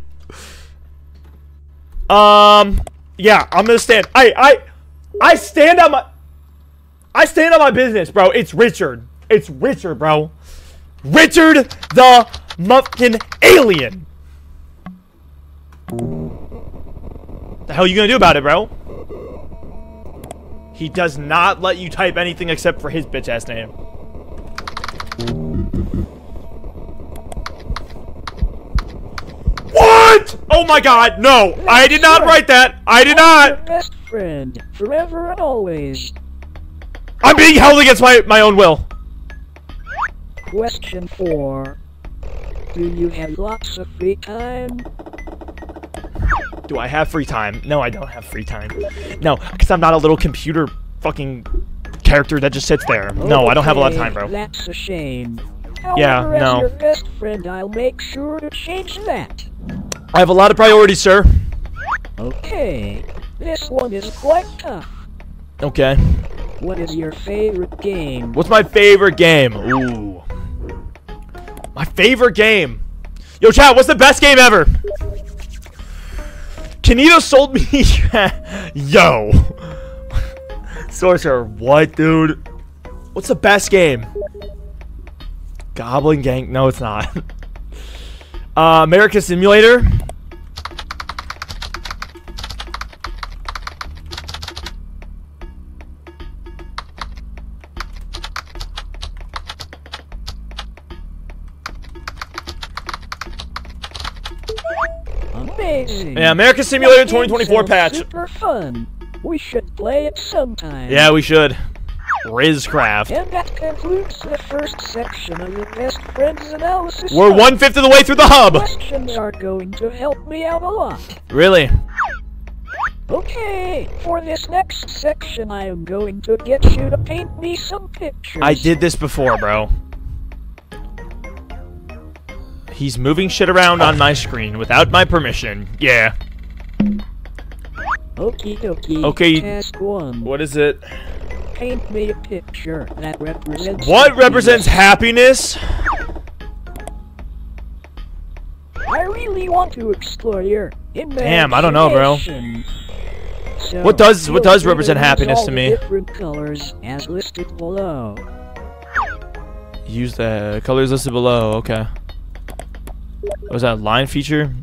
Yeah, I'm gonna stand. I stand on my... I stand on my business, bro. It's Richard. It's Richard, bro. Richard the Muffin Alien. The hell are you gonna do about it, bro? He does not let you type anything except for his bitch-ass name. Oh my god, no! I did not write that! I did not! Best friend, forever and always. I'm being held against my own will. Question 4. Do you have lots of free time? Do I have free time? No, I don't have free time. No, because I'm not a little computer fucking character that just sits there. No, okay, I don't have a lot of time, bro. That's a shame. However, yeah, no. As your best friend, I'll make sure to change that. I have a lot of priorities, sir. Okay, this one is quite tough. Okay. What is your favorite game? What's my favorite game? Ooh. My favorite game. Yo, chat, what's the best game ever? Kaneda sold me. Yo. Sorcerer, what, dude? What's the best game? Goblin Gang. No, it's not. America Simulator. Amazing. Yeah, America Simulator 2024 patch. Super fun. We should play it sometime. Yeah, we should. Rizcraft. And that concludes the first section of your best friends analysis. We're 1/5 of the way through the hub. Questions are going to help me out a lot. Really? Okay, for this next section, I am going to get you to paint me some pictures. I did this before, bro. He's moving shit around on my screen without my permission. Yeah. Okie dokie. Okay. Task 1. What is it? Paint me a picture that represents... What represents happiness? I really want to explore your imagination. Damn, I don't know, bro. So what does represent happiness to me? Different colors as listed below. Use the colors listed below. Okay. What was that line feature?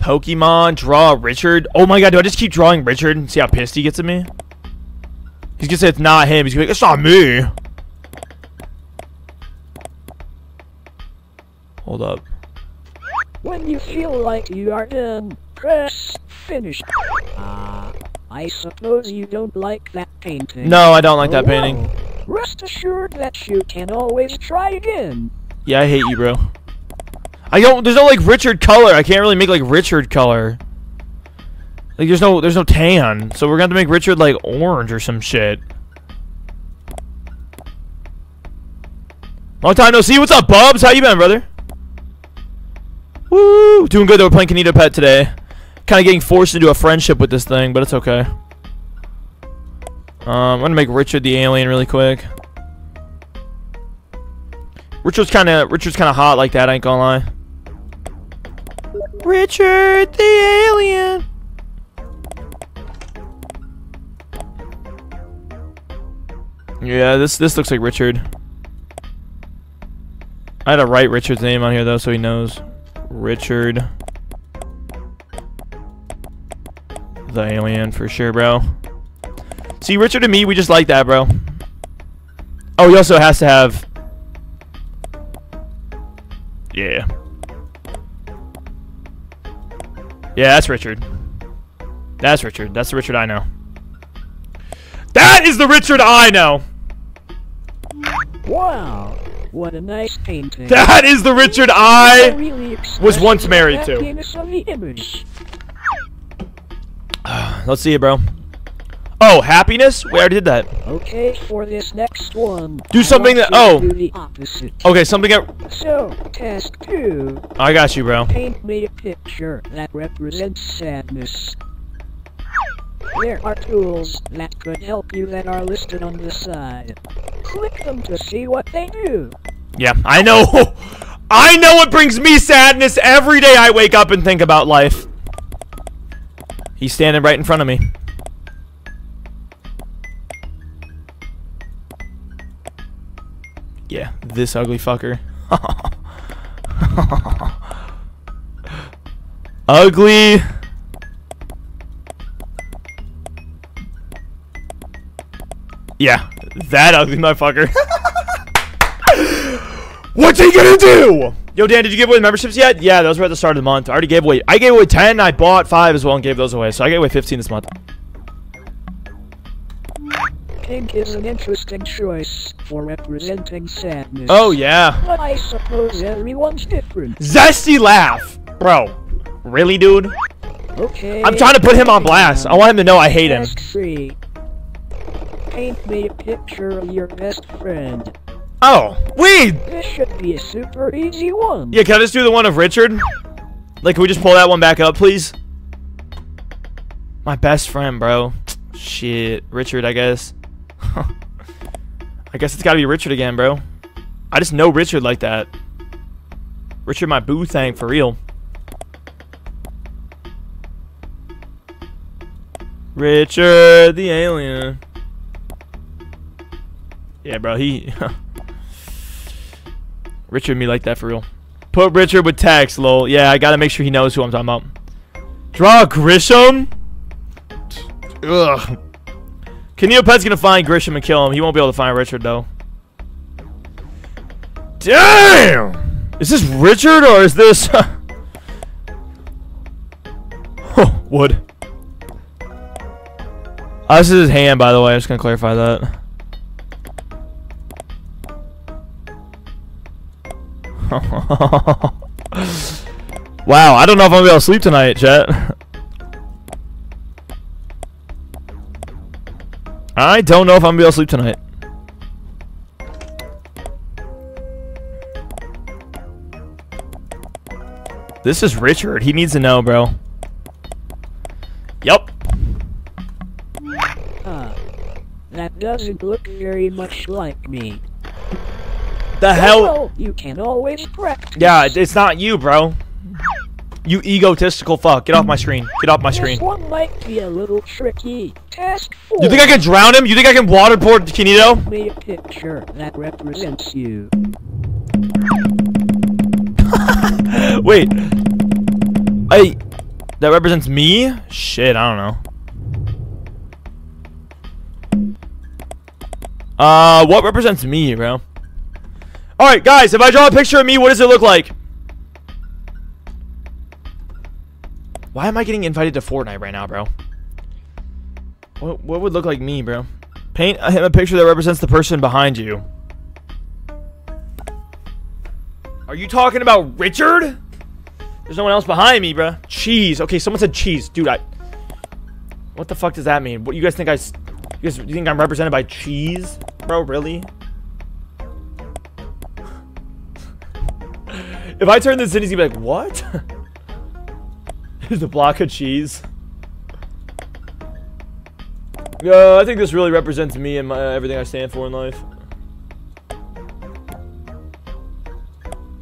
Pokemon draw Richard. Oh my god, do I just keep drawing Richard and see how pissed he gets at me? He's gonna say it's not him. He's gonna be like, it's not me. Hold up. When you feel like you are done, press finish. I suppose you don't like that painting. No, I don't like that painting. Rest assured that you can always try again. Yeah, I hate you, bro. I don't. There's no like Richard color. I can't really make like Richard color. Like there's no tan, so we're gonna have to make Richard like orange or some shit. Long time no see. What's up, Bubs? How you been, brother? Woo! Doing good. Though we're playing Kaneda Pet today. Kind of getting forced into a friendship with this thing, but it's okay. I'm gonna make Richard the alien really quick. Richard's kind of hot like that. I ain't gonna lie. Richard the alien. Yeah, this looks like Richard. I had to write Richard's name on here though, so he knows. Richard the alien for sure, bro. See, Richard and me, we just like that, bro. Oh, he also has to have... Yeah. Yeah, that's Richard. That's Richard. That's the Richard I know. That is the Richard I know! Wow, what a nice painting. That is the Richard I was once married to. Let's see it, bro. Oh, happiness? We already did that. Okay, for this next one. Do something that. Oh. Do the opposite. Okay, something that. So, task 2. I got you, bro. Paint me a picture that represents sadness. There are tools that could help you that are listed on the side. Click them to see what they do. Yeah, I know. I know what brings me sadness every day I wake up and think about life. He's standing right in front of me. Yeah, this ugly fucker. Ugly. Yeah, that ugly motherfucker. What's he gonna do? Yo, Dan, did you give away the memberships yet? Yeah, those were at the start of the month. I already gave away. I gave away 10. I bought 5 as well and gave those away. So I gave away 15 this month. Pink is an interesting choice for representing sadness. Oh, yeah. But I suppose everyone's different. Zesty laugh. Bro. Really, dude? Okay. I'm trying to put him on blast. I want him to know I hate him. Task 3. Paint me a picture of your best friend. Oh, weed! This should be a super easy one. Yeah, can I just do the one of Richard? Like, can we just pull that one back up, please? My best friend, bro. Shit. Richard, I guess. I guess it's gotta be Richard again, bro. I just know Richard like that. Richard, my boo thing, for real. Richard, the alien. Yeah, bro, he... Richard me like that, for real. Put Richard with text, lol. Yeah, I gotta make sure he knows who I'm talking about. Draw Grisham? Ugh. Kaneopet's gonna find Grisham and kill him. He won't be able to find Richard, though. Damn! Is this Richard, or is this... Oh, wood. Oh, this is his hand, by the way. I'm just gonna clarify that. Wow, I don't know if I'm gonna be able to sleep tonight, chat. I don't know if I'm gonna be able to sleep tonight. This is Richard. He needs to know, bro. Yep. That doesn't look very much like me. The hell? Well, you can always practice. Yeah, it's not you, bro. You egotistical fuck. Get off my screen. Get off my screen. This one might be a little tricky. Task 4. You think I can drown him? You think I can waterboard Canito? Give me a picture that represents you. Wait. I... That represents me? Shit, I don't know. What represents me, bro? Alright, guys, if I draw a picture of me, what does it look like? Why am I getting invited to Fortnite right now, bro? What would look like me, bro? Paint him a picture that represents the person behind you. Are you talking about Richard? There's no one else behind me, bro. Cheese. Okay, someone said cheese. Dude, I... What the fuck does that mean? What, you guys think I... You think I'm represented by cheese? Bro, really? If I turn this in, he's gonna be like, what? There's a block of cheese. I think this really represents me and my, everything I stand for in life.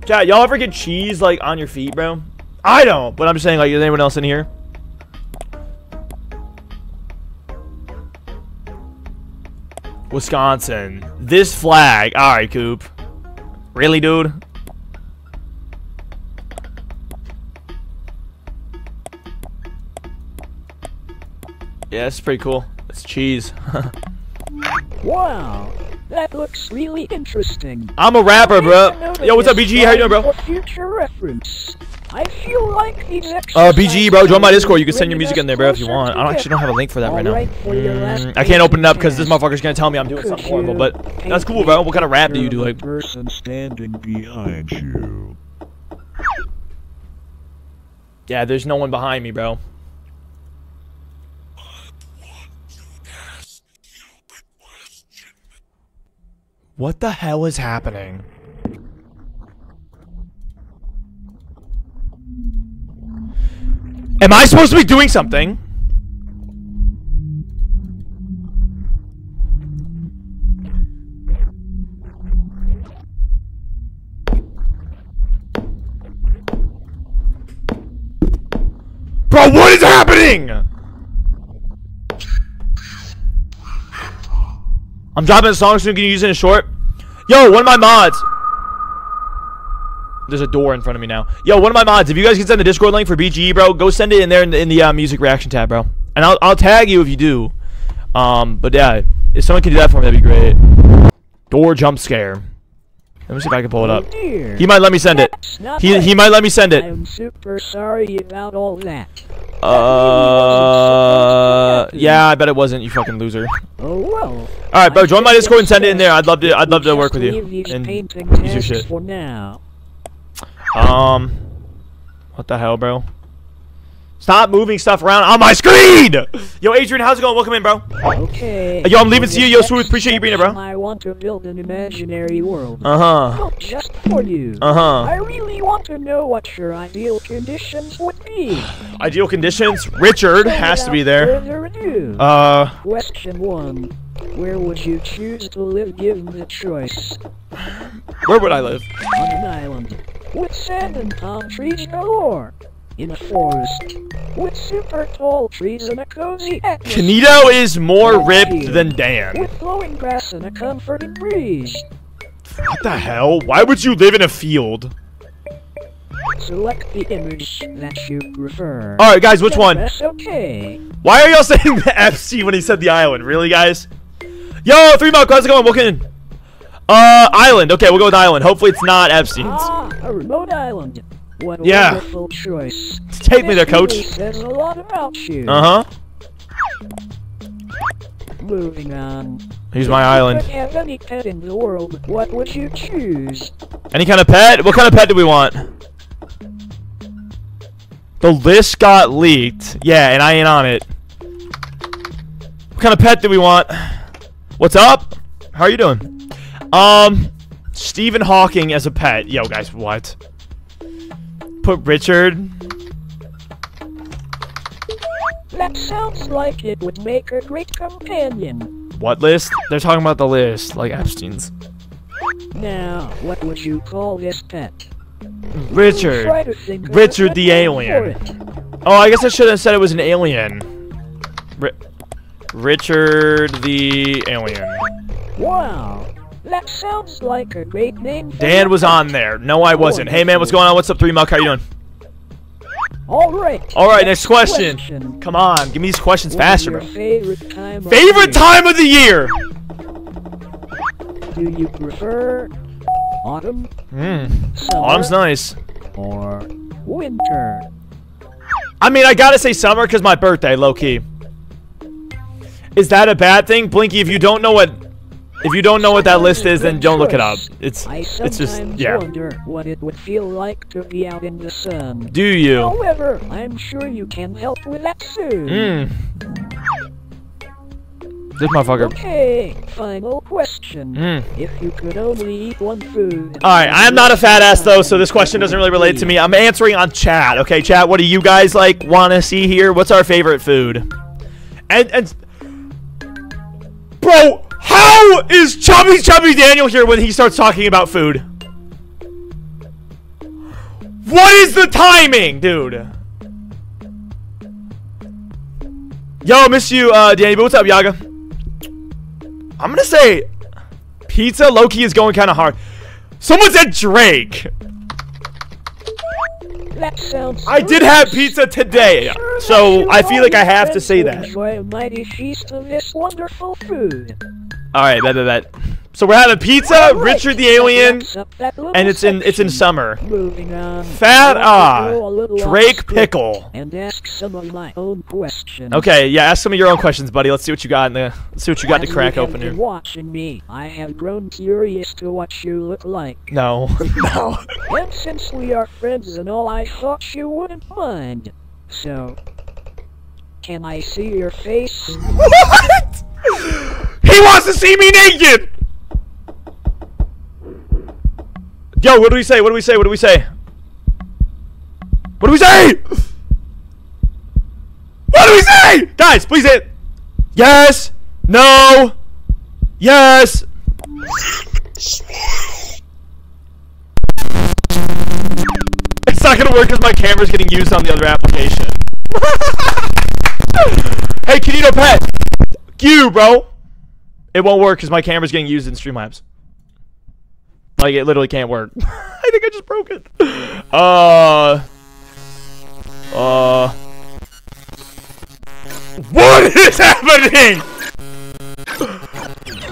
Chat, y'all ever get cheese, like, on your feet, bro? I don't, but I'm just saying, like, is anyone else in here? Wisconsin. This flag. Alright, Coop. Really, dude? Yeah, that's pretty cool. That's cheese. Wow, that looks really interesting. I'm a rapper, bro. Yo, what's up, BG? How you doing, bro? For future reference. I feel like the next BGE, bro, join my Discord. You can send your music in there, bro, if you want. I actually don't have a link for that right now. I can't open it up because this motherfucker's gonna tell me I'm doing something horrible, but that's cool, bro. What kind of rap do you do? Like, person standing behind you. Yeah, there's no one behind me, bro. What the hell is happening? Am I supposed to be doing something? Bro, what is happening? I'm dropping a song soon. Can you use it in a short? Yo, one of my mods. There's a door in front of me now. Yo, one of my mods. If you guys can send the Discord link for BGE, bro, go send it in there in the music reaction tab, bro. And I'll tag you if you do. But yeah, if someone can do that for me, that'd be great. Door jump scare. Let me see if I can pull it up. He might let me send it. He might let me send it. I'm super sorry about all that. Yeah, I bet it wasn't, you fucking loser. Oh well. Alright, bro, join my Discord and send it in there. I'd love to work with you and use your shit. What the hell, bro? Stop moving stuff around on my screen! Yo, Adrian, how's it going? Welcome in, bro. Okay. Yo, I'm leaving to you. Yo, Swoop, appreciate you being here, bro. I want to build an imaginary world. Not just for you. I really want to know what your ideal conditions would be. Ideal conditions? Richard has to be there. Question one. Where would you choose to live given the choice? Where would I live? On an island. With sand and palm trees galore. In a forest with super tall trees and a cozy atmosphere. Kanito is more ripped than Dan. With flowing grass and a comforting breeze. What the hell? Why would you live in a field? Select the image that you prefer. All right, guys, which one? Okay. Why are y'all saying the FC when he said the island? Really, guys? Yo, 3 Mile, how's it going? Welcome in. Island. Okay, we'll go with island. Hopefully, it's not Epstein's. Ah, a remote island. What a wonderful choice. Take me there, coach. Says a lot about you. Moving on. Here's my island. If you could have any pet in the world, what would you choose? Any kind of pet? What kind of pet do we want? The list got leaked. Yeah, and I ain't on it. What kind of pet do we want? What's up? How are you doing? Stephen Hawking as a pet. Yo, guys, what? Put Richard. That sounds like it would make a great companion. What list? They're talking about the list, like Epstein's. Now, what would you call this pet? Richard. Richard the alien. Oh, I guess I should have said it was an alien. Richard the alien. Wow. That sounds like a great name. Dan was on there. No, I wasn't. Hey, man, what's going on? What's up, 3 Mile? How you doing? All right. All right, next question. Come on. Give me these questions faster, bro. Favorite time of the year? Do you prefer autumn? Autumn's nice. Or winter? I mean, I gotta say summer because my birthday, low-key. Is that a bad thing? Blinky, if you don't know what... If you don't know what that list is, then don't look it up. It's just, yeah. I wonder what it would feel like to be out in the sun. Do you? However, I'm sure you can help with that soon. This motherfucker. Okay, final question. If you could only eat one food. All right, I'm not a fat ass though, so this question doesn't really relate to me. I'm answering on chat. Okay, chat. What do you guys like? Want to see here? What's our favorite food? And bro. How is Chubby Daniel here when he starts talking about food? What is the timing, dude? Yo, miss you, Danny. But what's up, Yaga? I'm gonna say pizza. Low-key is going kind of hard. Someone said Drake. That sounds I did have pizza today, so I feel like I have to say that. Enjoy a mighty feast of this wonderful food. All right, bet. So we're having pizza, Richard the Alien, and it's in summer. Fat Ah, Drake Pickle. Okay, yeah, ask some of your own questions, buddy. Let's see what you got in the. Let's see what you got to crack open here. Watching me, I have grown curious to what you look like. No, no. And since we are friends and all, I thought you wouldn't mind. So, can I see your face? What? He wants to see me naked. Yo, what do we say? What do we say? What do we say? What do we say? What do we say? Guys, please hit. Yes. No. Yes. It's not gonna work because my camera's getting used on the other application. Hey, Canito Pet. You, bro. It won't work because my camera's getting used in Streamlabs. Like, it literally can't work. I think I just broke it. What is happening?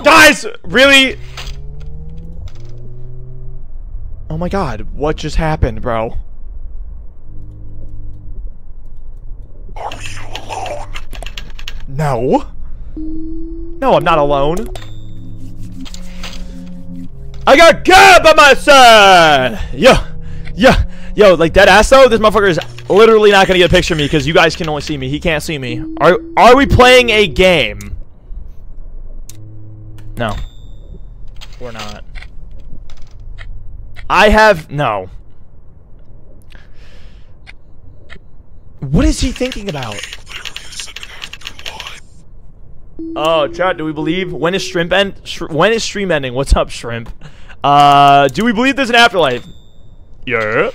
Guys, really? Oh my god, what just happened, bro? Are you alone? No. No, I'm not alone. I got God by my side! Yo, yo, yo, like that ass though, this motherfucker is literally not gonna get a picture of me because you guys can only see me. He can't see me. Are we playing a game? No. We're not. I have, no. What is he thinking about? Oh, chat, do we believe? When is shrimp end? When is stream ending? What's up, shrimp? Do we believe there's an afterlife? Yeah.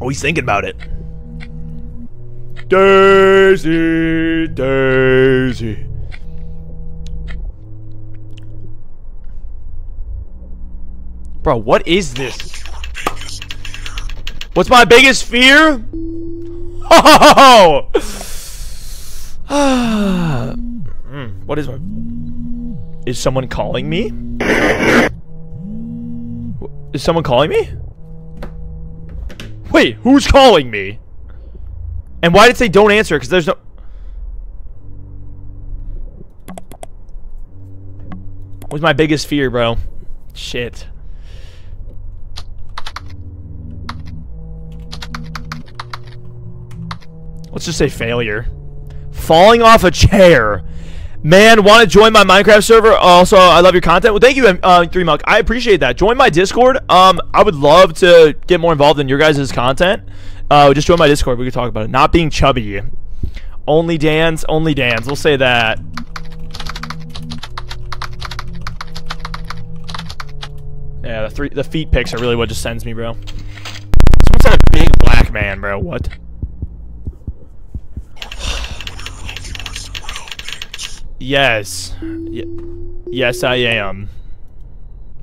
Oh, he's thinking about it. Daisy, Daisy. Bro, what is this? What's my biggest fear? Oh! What is my... Is someone calling me? Is someone calling me? Wait, who's calling me? And why did it say don't answer? Because there's no... What's my biggest fear, bro? Shit. Let's just say failure. Falling off a chair. Man, want to join my Minecraft server? Also, I love your content. Well, thank you, 3Milk. I appreciate that. Join my Discord. I would love to get more involved in your guys' content. Just join my Discord. We can talk about it. Not being chubby. Only Dan's. Only Dan's. We'll say that. Yeah, the feet pics are really what just sends me, bro. Someone said a big black man, bro. What? Yes. Yes, I am.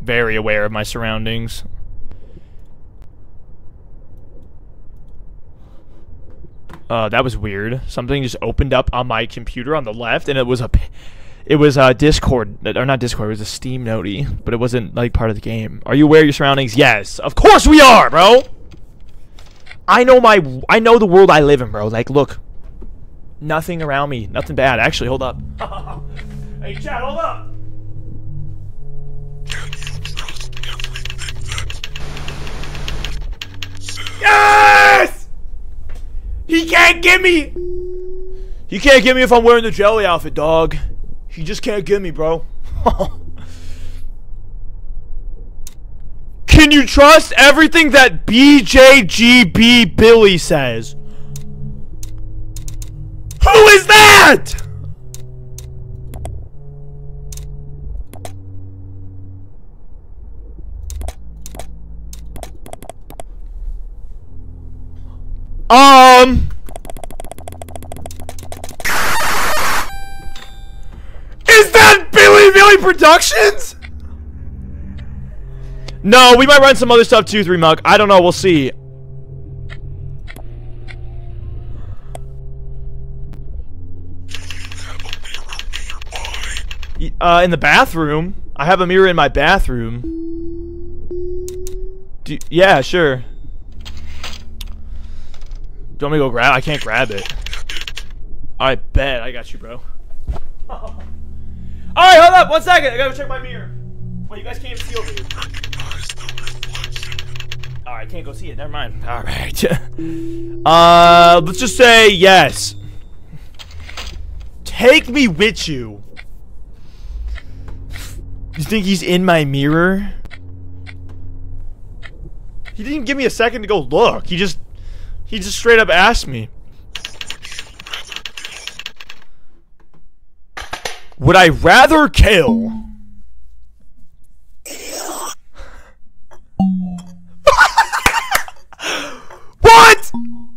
Very aware of my surroundings. That was weird. Something just opened up on my computer on the left, and it was a Discord, or not Discord, it was a Steam Noti, but it wasn't like part of the game. Are you aware of your surroundings? Yes. Of course we are, bro. I know the world I live in, bro. Like, look. Nothing around me. Nothing bad. Actually, hold up. Hey, chat, hold up. Can you trust everything that... Yes! He can't get me. He can't get me if I'm wearing the jelly outfit, dog. He just can't get me, bro. Can you trust everything that BJGB Billy says? Who is that?! Is that Billy Billy Productions?! No, we might run some other stuff too, 3Milk. I don't know, we'll see. In the bathroom. I have a mirror in my bathroom. Yeah, sure. Do you want me to go grab? I can't grab it. I bet. I got you, bro. All right, hold up. 1 second. I gotta check my mirror. Wait, you guys can't even see over here. All right, I can't go see it. Never mind. All right. Let's just say yes. Take me with you. You think he's in my mirror? He didn't give me a second to go look. He just straight up asked me. Would I rather kill? What?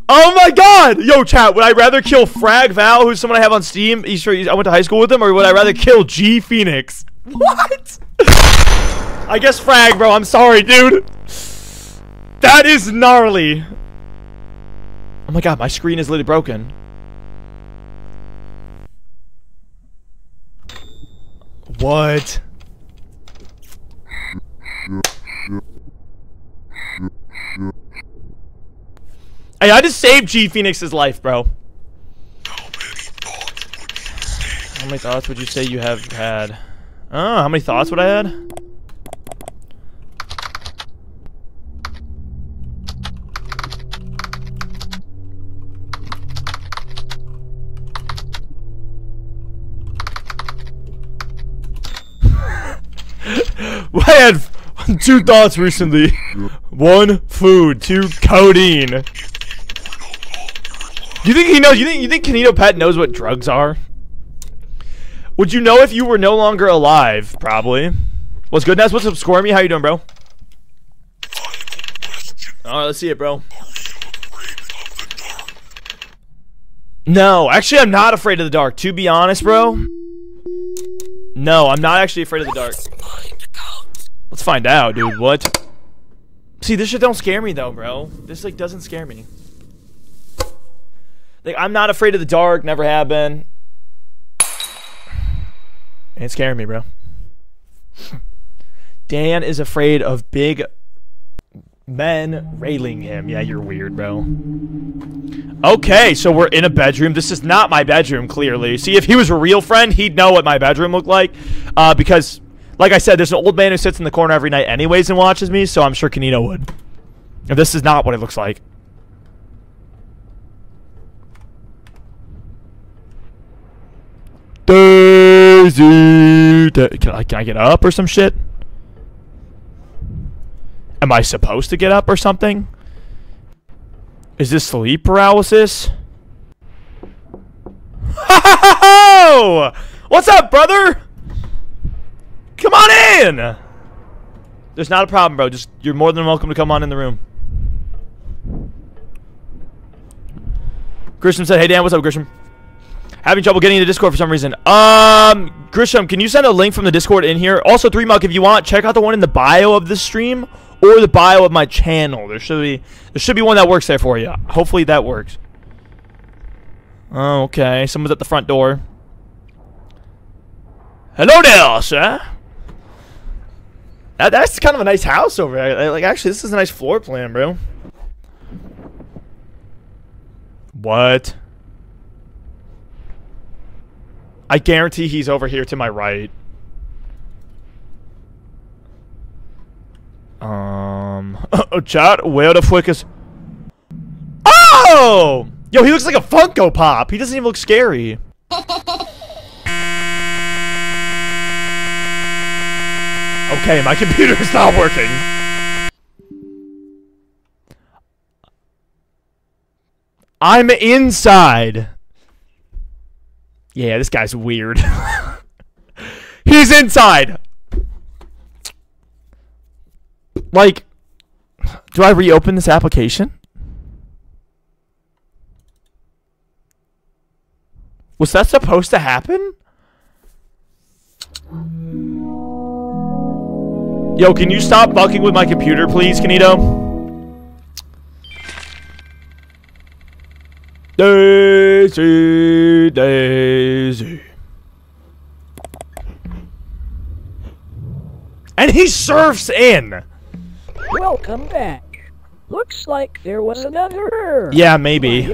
Oh my god! Yo, chat, would I rather kill Frag Val, who's someone I have on Steam? I went to high school with him, or would I rather kill G Phoenix? What? I guess Frag, bro. I'm sorry, dude. That is gnarly. Oh my god, my screen is literally broken. What? Hey, I just saved G Phoenix's life, bro. How many thoughts would you say you have had? Oh, how many thoughts would I had? I had 2 thoughts recently. 1, food. 2, codeine. Do you think he knows? You think Kanito Pat knows what drugs are? Would you know if you were no longer alive? Probably. What's good, Ness? What's up, Squirmy? How you doing, bro? All right, let's see it, bro. No, actually, I'm not afraid of the dark. To be honest, bro. No, I'm not actually afraid of the dark. Let's find out, dude. What? See, this shit don't scare me, though, bro. This, like, doesn't scare me. Like, I'm not afraid of the dark. Never have been. Ain't scaring me, bro. Dan is afraid of big men railing him. Yeah, you're weird, bro. Okay, so we're in a bedroom. This is not my bedroom, clearly. See, if he was a real friend, he'd know what my bedroom looked like. Because, like I said, there's an old man who sits in the corner every night anyways and watches me, so I'm sure Kanito would. And this is not what it looks like. Can I get up or some shit? Am I supposed to get up or something? Is this sleep paralysis? Ho! What's up, brother? Come on in! There's not a problem, bro. Just, you're more than welcome to come on in the room. Grisham said, hey, Dan, what's up, Grisham? Having trouble getting into Discord for some reason. Grisham, can you send a link from the Discord in here? Also, 3Muck, if you want, check out the one in the bio of this stream or the bio of my channel. There should be one that works there for you. Hopefully that works. Oh, okay. Someone's at the front door. Hello there, sir. That's kind of a nice house over there. Like, actually, this is a nice floor plan, bro. What? I guarantee he's over here to my right. Oh, chat, where the fuck is... Oh! Yo, he looks like a Funko Pop. He doesn't even look scary. Okay, my computer is not working. I'm inside. Yeah, this guy's weird. He's inside. Like, do I reopen this application? Was that supposed to happen? Yo, can you stop fucking with my computer, please, Kanito? Daisy, Daisy. he surfs in. Welcome back. Looks like there was another error. Yeah, maybe.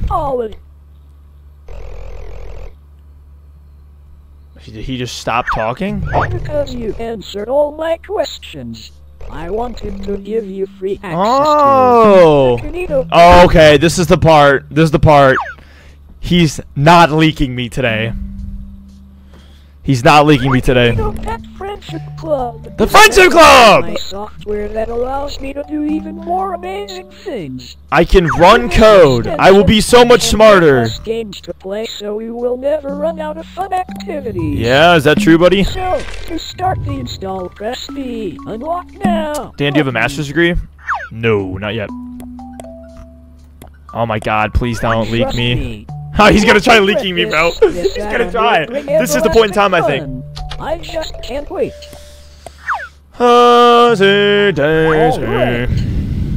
Did he just stop talking? Because you answered all my questions, I wanted to give you free access to Magneto. Oh, okay, this is the part. This is the part. He's not leaking me today. He's not leaking me today. Friendship Club. The Friendship Club! My software that allows me to do even more amazing things. I can run code. I will be so much smarter. Games to play, so we will never run out of fun activities. Yeah, is that true, buddy? So, to start the install, press B. Unlock now. Dan, do you have a master's degree? No, not yet. Oh my god, please don't leak me. He's gonna try leaking me, bro. He's gonna try. This is the point in time, I think. I just can't wait.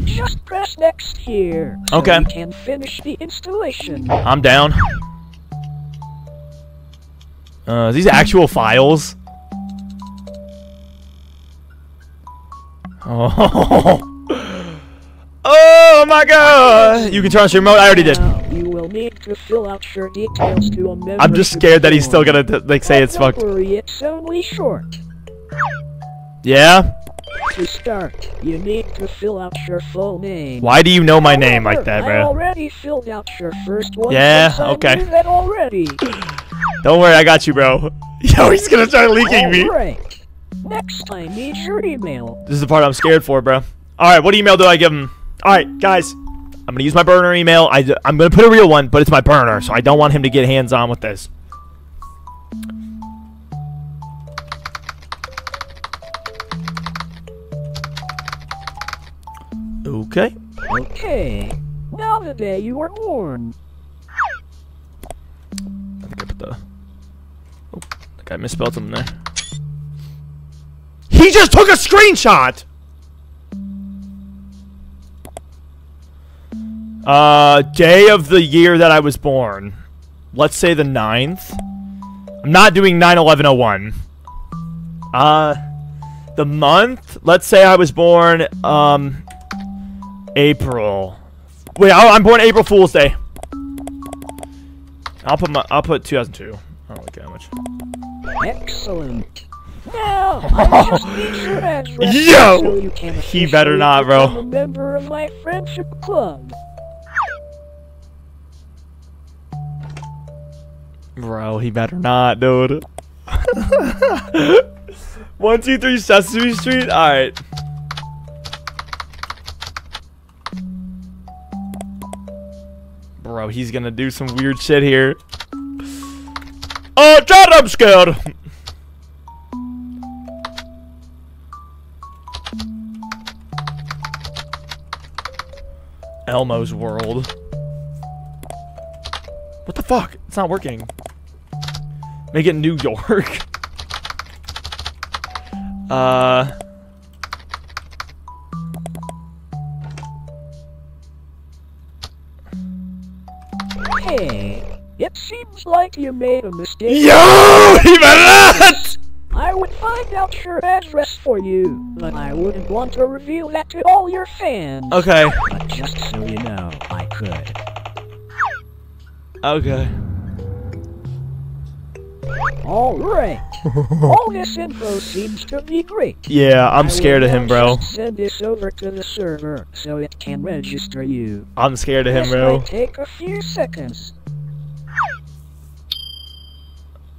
Just press next here. Okay. We can finish the installation. I'm down. Are these actual files? Oh. Oh my god! You can turn on your remote. I already did. Need to fill out your details to a member. I'm just scared that he's still gonna like say it's fucked. Worry, it's only short. Yeah. To start, you need to fill out your full name. Why do you know my name like that, bro? I already filled out your first one. Yeah. Okay. I knew that already. Don't worry, I got you, bro. Yo, he's gonna start leaking me. Right. Next time, need your email. This is the part I'm scared for, bro. All right, what email do I give him? All right, guys. I'm gonna use my burner email. I'm gonna put a real one, but it's my burner, so I don't want him to get hands-on with this. Okay. Okay. Now the day you were born. I think I put the. Oh, I think I misspelled something there. He just took a screenshot. Day of the year that I was born. Let's say the 9th. I'm not doing 9/11/01. The month. Let's say I was born, April. Wait, I'm born April Fool's Day. I'll put 2002. I don't like that much. Excellent. No, I just need your address. Yo! So you can he better not, bro. I'm a member of my friendship club. Bro, he better not, dude. 123 Sesame Street? Alright. Bro, he's gonna do some weird shit here. Oh, God, I'm scared! Elmo's World. What the fuck? It's not working. Make it New York. Hey, it seems like you made a mistake. Yo, he better not! I would find out your address for you, but I wouldn't want to reveal that to all your fans. Okay. But just so you know, I could. Okay. Alright. All this info seems to be great. Yeah, I'm scared of him, bro. Just send this over to the server so it can register you. I'm scared of him, bro. This might take a few seconds.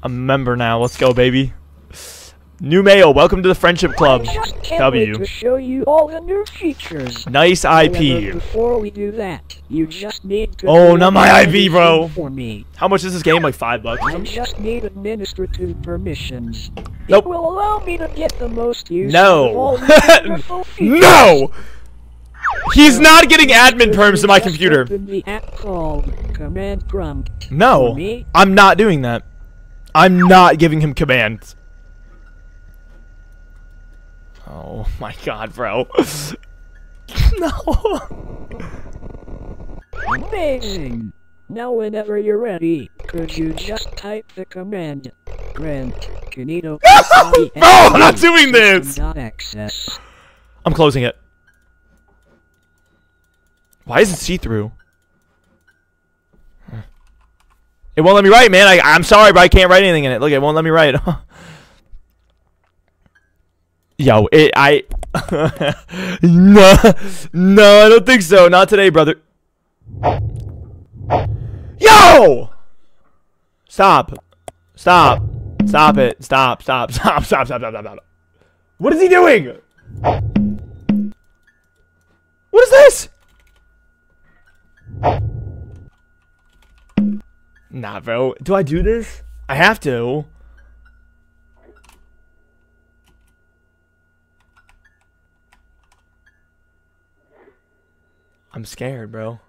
I'm a member now. Let's go, baby. New mail. Welcome to the Friendship Club. I just can't wait to show you all the new features. Nice IP. However, before we do that, you just need to not my IP, bro. For me. How much is this game? Like $5. I just need administrative permissions. Nope. It will allow me to get the most use. No. No. He's not getting admin perms to my computer. The app called Command Prompt. No. I'm not doing that. I'm not giving him commands. Oh my god, bro. No. Amazing. Now whenever you're ready, could you just type the command grant No, I'm not doing this! I'm closing it. Why is it see-through? It won't let me write, man. I'm sorry, but I can't write anything in it. Look, it won't let me write. Yo, no, I don't think so. Not today, brother. Yo! Stop. Stop. Stop it. Stop. Stop. Stop. Stop. Stop. Stop. Stop. Stop. What is he doing? What is this? Nah, bro. Do I do this? I have to. I'm scared, bro.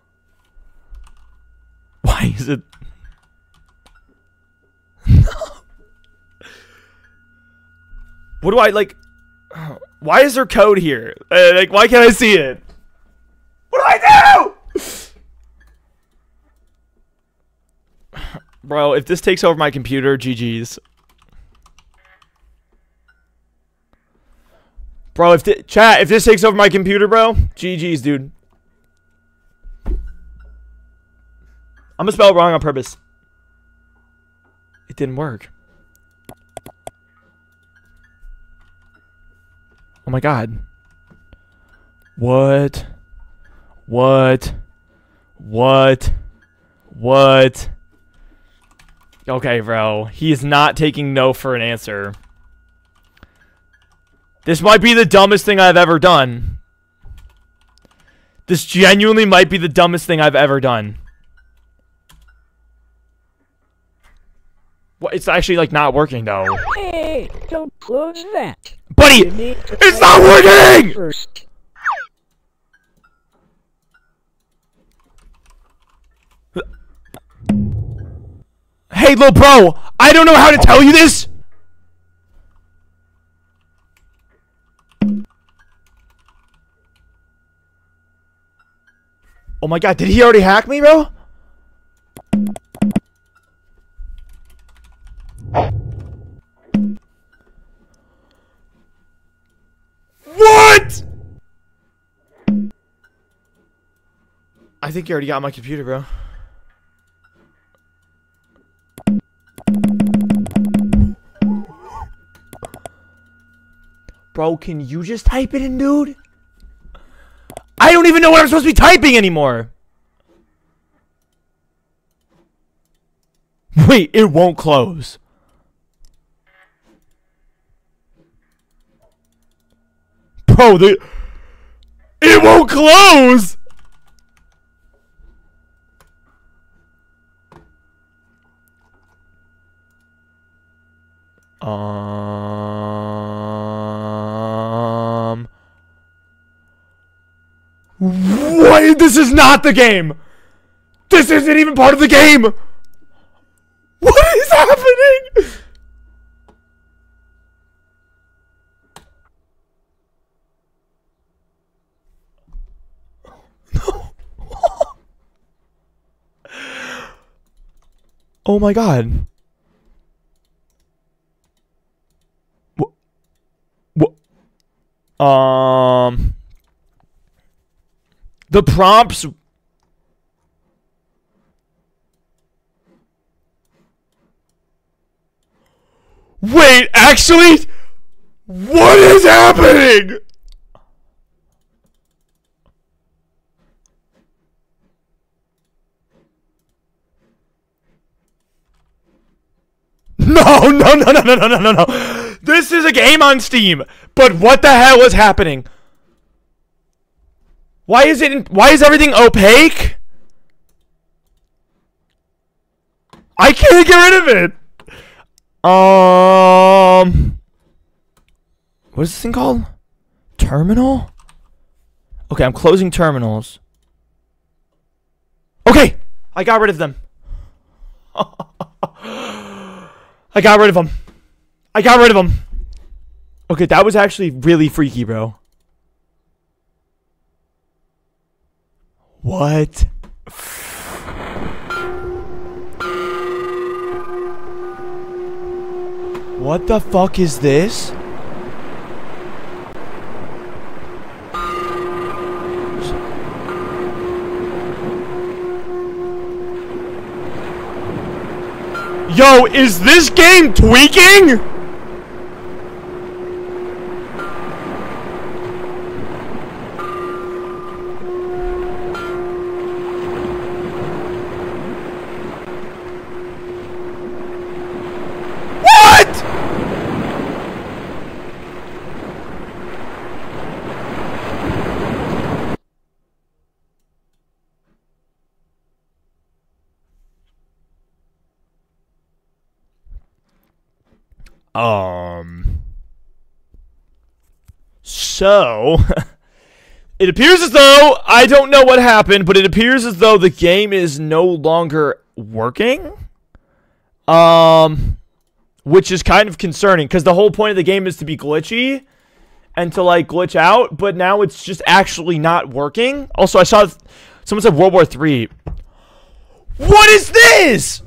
Why is it? What do I like? Why is there code here? Like, why can't I see it? What do I do? Bro, if this takes over my computer, GG's. Bro, if chat, if this takes over my computer, bro, GG's, dude. I'm gonna spell it wrong on purpose. It didn't work. Oh my god. What? What? What? What? Okay, bro. He is not taking no for an answer. This might be the dumbest thing I've ever done. This genuinely might be the dumbest thing I've ever done. What? It's actually, like, not working, though. Hey, don't close that. Buddy, it's not working! First. Hey, little bro, I don't know how to tell you this! Oh my god, did he already hack me, bro? What? I think you already got my computer, bro. Bro, can you just type it in, dude? I don't even know what I'm supposed to be typing anymore. Wait, it won't close. Bro, it won't close! What? This is not the game! This isn't even part of the game! What is happening?! Oh my god. What? The prompts. Wait, actually? What is happening? No, no, no, no, no, no, no, no. This is a game on Steam, but what the hell is happening? Why is everything opaque? I can't get rid of it. What is this thing called? Terminal? Okay, I'm closing terminals. Okay, I got rid of them. I got rid of him. I got rid of him. Okay, that was actually really freaky, bro. What? What the fuck is this? Yo, is this game tweaking? So, it appears as though, I don't know what happened, but it appears as though the game is no longer working. Which is kind of concerning, because the whole point of the game is to be glitchy, and to, like, glitch out, but now it's just actually not working. Also, I saw, someone said World War III. What is this?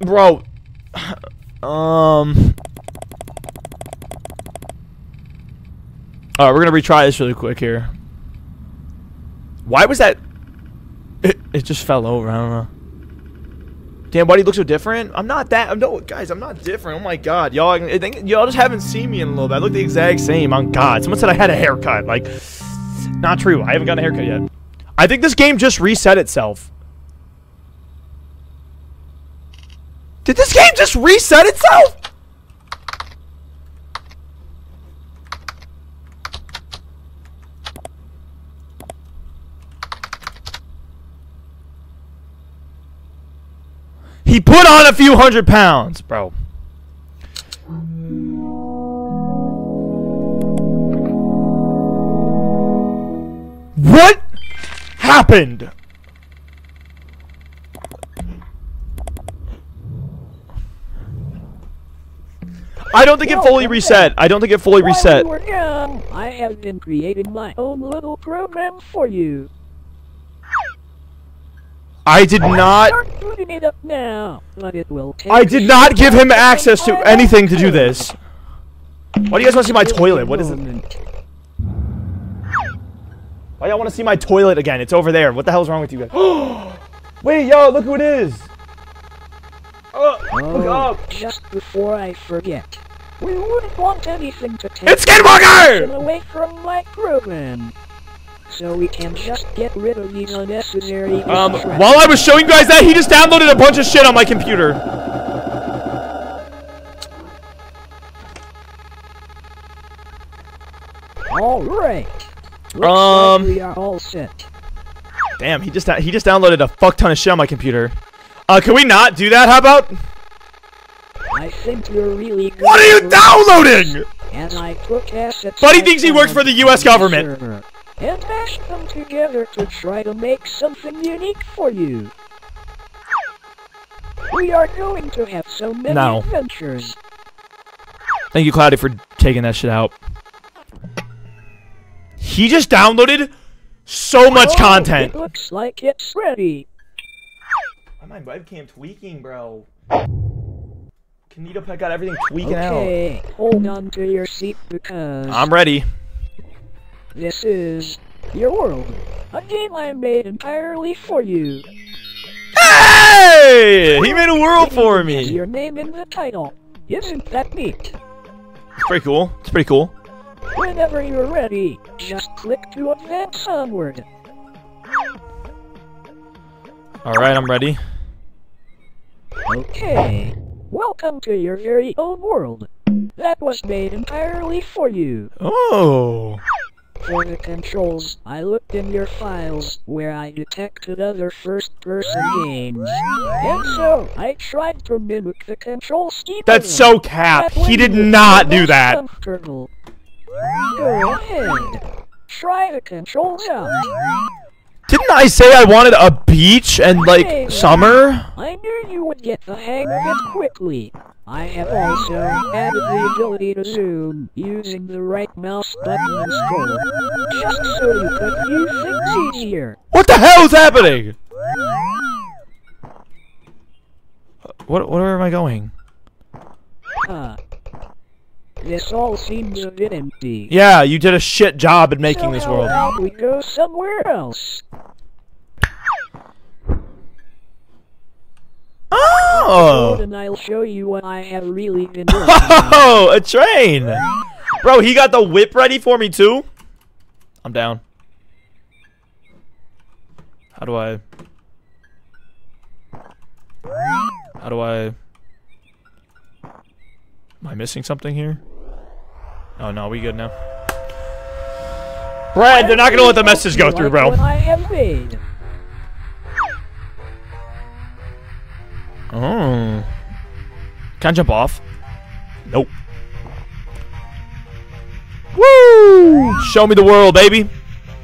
Bro. Alright, we're gonna retry this really quick here. Why was that? It just fell over, I don't know. Damn, why do you look so different? I'm not that, no, guys, I'm not different, oh my god. Y'all just haven't seen me in a little bit. I look the exact same, on god. Someone said I had a haircut, like, not true, I haven't gotten a haircut yet. I think this game just reset itself. Did this game just reset itself? He put on a few hundred pounds, bro. What happened? I don't think it fully reset. I don't think it fully reset. I have been creating my own little program for you. I did not. I did not give him access to anything to do this. Why do you guys want to see my toilet? What is it? Why y'all want to see my toilet again? It's over there. What the hell's wrong with you guys? Wait, yo, look who it is. Look up. Just before I forget, we wouldn't want anything to take. It's Skinwalker! Away from my program. So we can just get rid of these unnecessary distractions. While I was showing you guys that, he just downloaded a bunch of shit on my computer. Alright. Like we are all set. Damn, he just downloaded a fuck ton of shit on my computer. Can we not do that? How about? I think you're really good. What are you downloading? And I took assets. Buddy thinks he works for the US government. Server. And mash them together to try to make something unique for you. We are going to have so many adventures. Thank you, Cloudy, for taking that shit out. He just downloaded so much content. It looks like it's ready. My webcam tweaking, bro. Canito Pet got everything tweaking out. Hold on to your seat because I'm ready. This is your world, a game I made entirely for you. Hey! He made a world for me. Your name in the title. Isn't that neat? It's pretty cool. It's pretty cool. Whenever you're ready, just click to advance onward. All right, I'm ready. Okay. Welcome to your very own world. That was made entirely for you. Oh. For the controls, I looked in your files where I detected other first-person games. And so, I tried to mimic the control scheme. That's so cap. He did not do that. Go ahead. Try the controls out. Didn't I say I wanted a beach and, like, summer? I knew you would get the hang of it quickly. I have also added the ability to zoom using the right mouse button and scroll, just so you could view things easier. What the hell is happening? Where am I going? This all seems a bit empty. Yeah, you did a shit job at making this world. How about we go somewhere else? Oh! And I'll show you what I have really been doing. Oh, a train! Bro, he got the whip ready for me too? I'm down. How do I... Am I missing something here? Oh no, we good now. Brad, they're not gonna let the message go through, bro. Oh. Can I jump off? Nope. Woo! Show me the world, baby.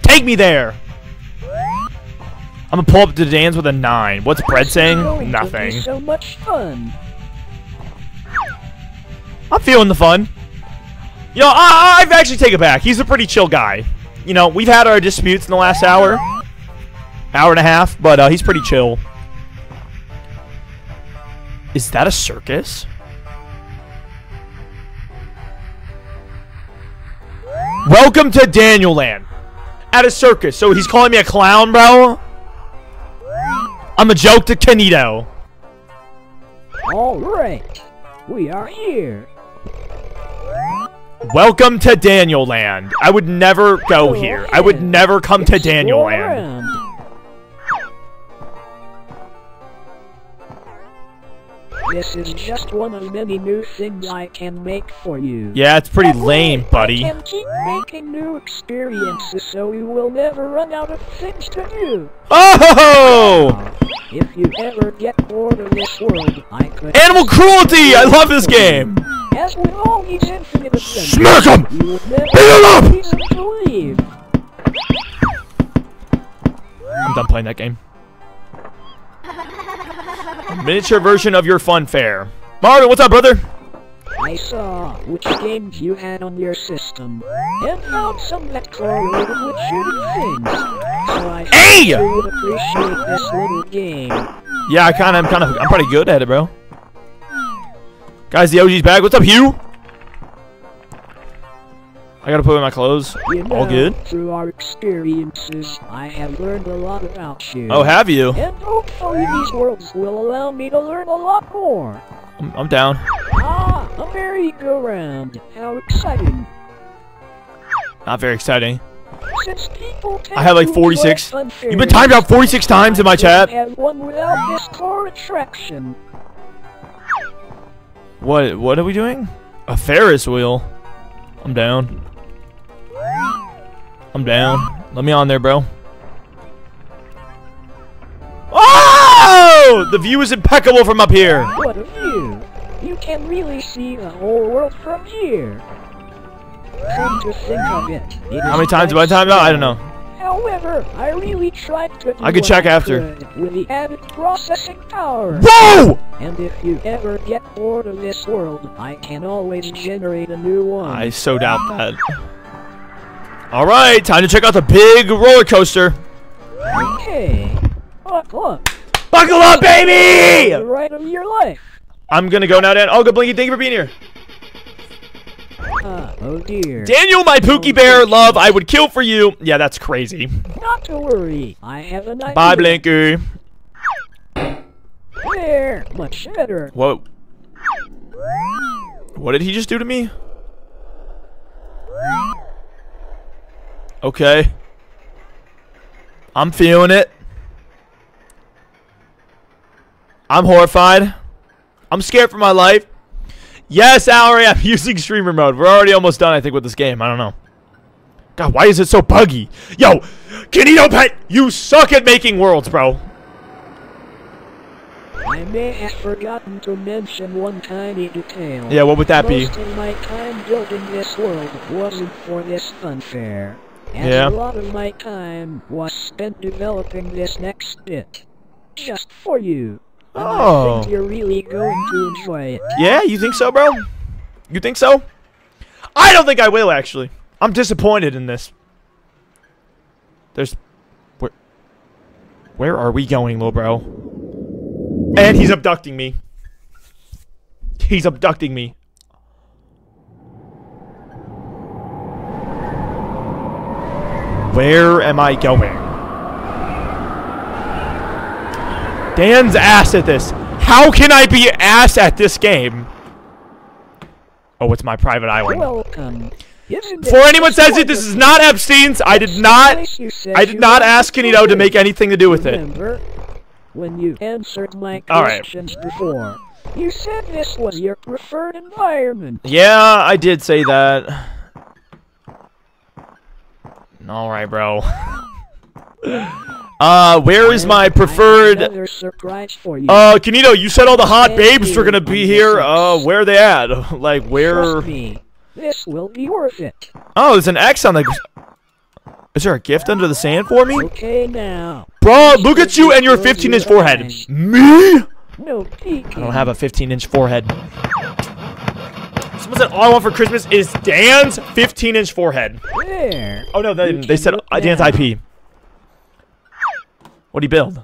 Take me there. I'm gonna pull up to the dance with a 9. What's Brad saying? Nothing. So much fun. I'm feeling the fun. You know, I've actually take it back. He's a pretty chill guy. You know, we've had our disputes in the last hour and a half, but he's pretty chill. Is that a circus? Welcome to Daniel Land. At a circus. So he's calling me a clown, bro? I'm a joke to Canito. Alright. We are here. Welcome to Daniel Land. I would never go here. I would never come to Daniel Land. This is just one of many new things I can make for you. Yeah, it's pretty lame, buddy. I can keep making new experiences so we will never run out of things to do. Oh! If you ever get bored of this world, I could... Animal cruelty! I love this game! As with all these infinite adventures, smack him! Beat him up! I'm done playing that game. Miniature version of your fun fair. Marvin, what's up, brother? I saw which games you had on your system, and found some that correlated with shooting things. So I think you would appreciate this little game. Yeah, I'm pretty good at it, bro. Guys, the OG's back. What's up, Hugh? I gotta put away my clothes. You know, all good. Through our experiences, I have learned a lot about you. Oh, have you? And hopefully these worlds will allow me to learn a lot more. I'm down. Ah, a merry-go-round. How exciting. Not very exciting. Since people I had like 46. You've been timed out 46 times in my chat. And one without this core attraction. What are we doing? A Ferris wheel. I'm down. I'm down. Let me on there, bro. Oh! The view is impeccable from up here. What a view. You can really see the whole world from here. Come to think of it. How many times have I timed out? I don't know. However, I really tried to do I could check after with the added processing power. Whoa! And if you ever get bored of this world, I can always generate a new one. I so doubt that. Alright, time to check out the big roller coaster. Okay. Buckle up. Buckle up, baby! The ride of your life. I'm gonna go now, Dan. Oh, good Blinky, thank you for being here. Oh dear. Daniel, my Pookie Bear, love, I would kill for you. Yeah, that's crazy. Not to worry. I have a nice. Bye, Blinky. There, much better. Whoa. What did he just do to me? Okay. I'm feeling it. I'm horrified. I'm scared for my life. Yes, Allery, I'm using streamer mode. We're already almost done, I think, with this game. I don't know. God, why is it so buggy? Yo, Canito Pet, you suck at making worlds, bro. I may have forgotten to mention one tiny detail. Yeah, what would that be? Most of my time building this world wasn't for this fun fair. And yeah. A lot of my time was spent developing this next bit. Just for you. Oh. I think you're really going to enjoy it. Yeah, you think so, bro? You think so? I don't think I will, actually. I'm disappointed in this. There's... Where are we going, little bro? And he's abducting me. He's abducting me. Where am I going? Dan's ass at this. How can I be ass at this game? Oh, it's my private island. Before anyone says it, this is not Epstein's. I did not ask Canito to make anything to do with it. When you answered my questions before, you said this was your preferred environment. Yeah, I did say that. All right, bro. Where is my preferred? Canito, you said all the hot babes were gonna be here. Where are they at? Like, where? This will be worth it. Oh, there's an X on the. Is there a gift under the sand for me? Okay now. Bro, look at you and your 15-inch forehead. Me? No peeking. I don't have a 15-inch forehead. Someone said all I want for Christmas is Dan's 15-inch forehead. There. Oh no, they didn't. They said Dan's IP. What'd he build?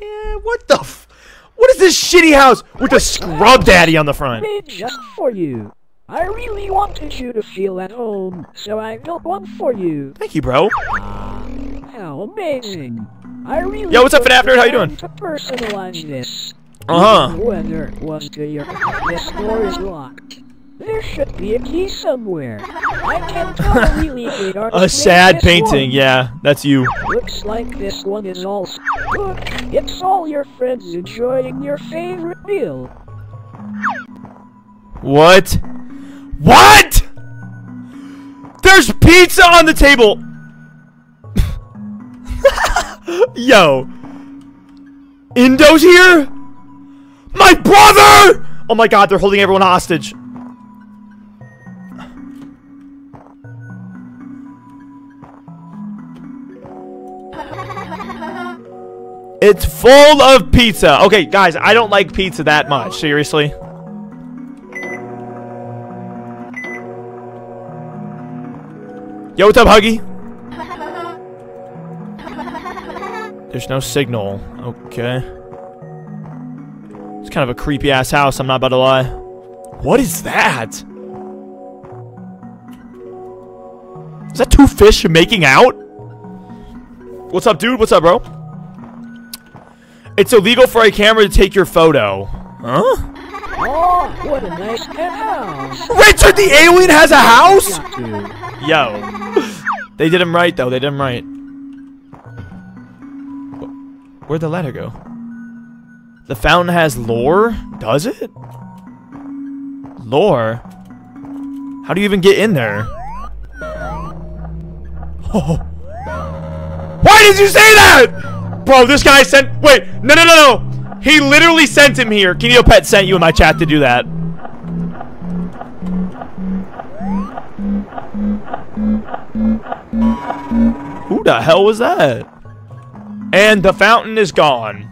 Yeah, what the f? What is this shitty house with a scrub daddy on the front? Just for you. I really wanted you to feel at home, so I built one for you. Thank you, bro. How amazing. I really Yo, what's up, FNAFner? How you doing? To personalize this. Whether it was to your... This door is locked. There should be a key somewhere. I can't tell really good art. A sad painting, yeah. That's you. Looks like this one is all... Look, it's all your friends enjoying your favorite meal. What? What?! There's pizza on the table! Yo. Indo's here? My brother! Oh my god, they're holding everyone hostage. It's full of pizza. Okay, guys, I don't like pizza that much. Seriously. Yo, what's up, Huggy? There's no signal. Okay. It's kind of a creepy-ass house, I'm not about to lie. What is that? Is that two fish making out? What's up, dude? What's up, bro? It's illegal for a camera to take your photo. Huh? Oh, what a nice house. Richard the alien has a house? Yo. They did him right, though. They did him right. Where'd the ladder go? The fountain has lore? Does it? Lore? How do you even get in there? Oh. Why did you say that? Bro, this guy sent... Wait, no, no, no, no. He literally sent him here. Kinetopet sent you in my chat to do that. Who the hell was that? And the fountain is gone.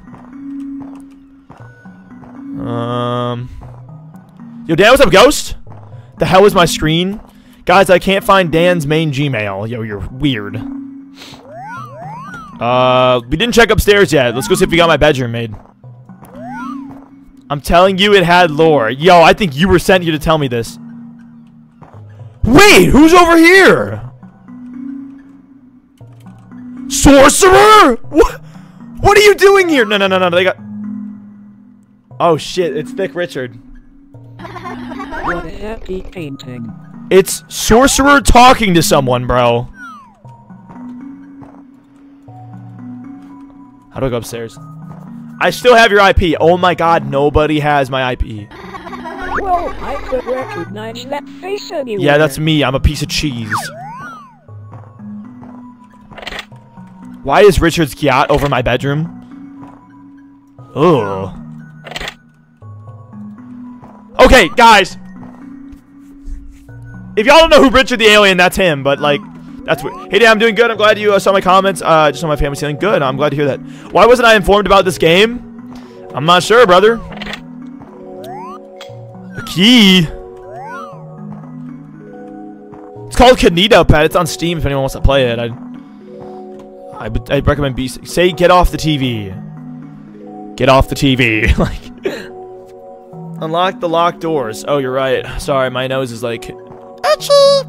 Yo, Dan, what's up, Ghost? The hell is my screen? Guys, I can't find Dan's main Gmail. Yo, you're weird. We didn't check upstairs yet. Let's go see if we got my bedroom made. I'm telling you it had lore. Yo, I think you were sent here to tell me this. Wait, who's over here? Sorcerer? What? What are you doing here? No, no, no, no. They got. Oh shit! It's Thick Richard. What a happy painting. It's Sorcerer talking to someone, bro. How do I go upstairs? I still have your IP. Oh my god, nobody has my IP. Well, I could recognize that face anywhere. Yeah, that's me. I'm a piece of cheese. Why is Richard's yacht over my bedroom? Ugh. Okay, guys. If y'all don't know who Richard the Alien, that's him, but like, that's weird. Hey, Dan, I'm doing good. I'm glad you saw my comments. Just on my family feeling good. I'm glad to hear that. Why wasn't I informed about this game? I'm not sure, brother. A key? It's called Canetopet. It's on Steam if anyone wants to play it. I recommend say get off the TV. Get off the TV. Like unlock the locked doors. Oh, you're right. Sorry, my nose is like itchy.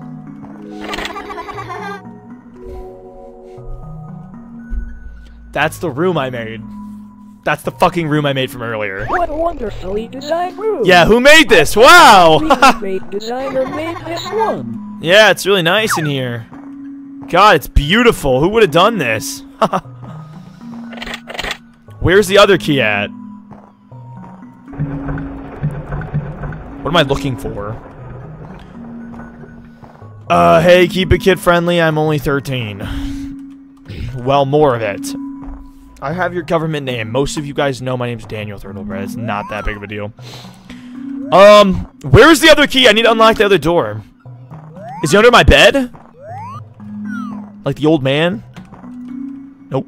That's the room I made. That's the fucking room I made from earlier. What a wonderfully designed room! Yeah, who made this? Wow! A really great designer made this one. Yeah, it's really nice in here. God, it's beautiful. Who would have done this? Where's the other key at? What am I looking for? Hey, keep it kid friendly. I'm only 13. Well, more of it. I have your government name. Most of you guys know my name's Daniel Thirtlebread. It's not that big of a deal. Where's the other key? I need to unlock the other door. Is he under my bed? Like the old man? Nope.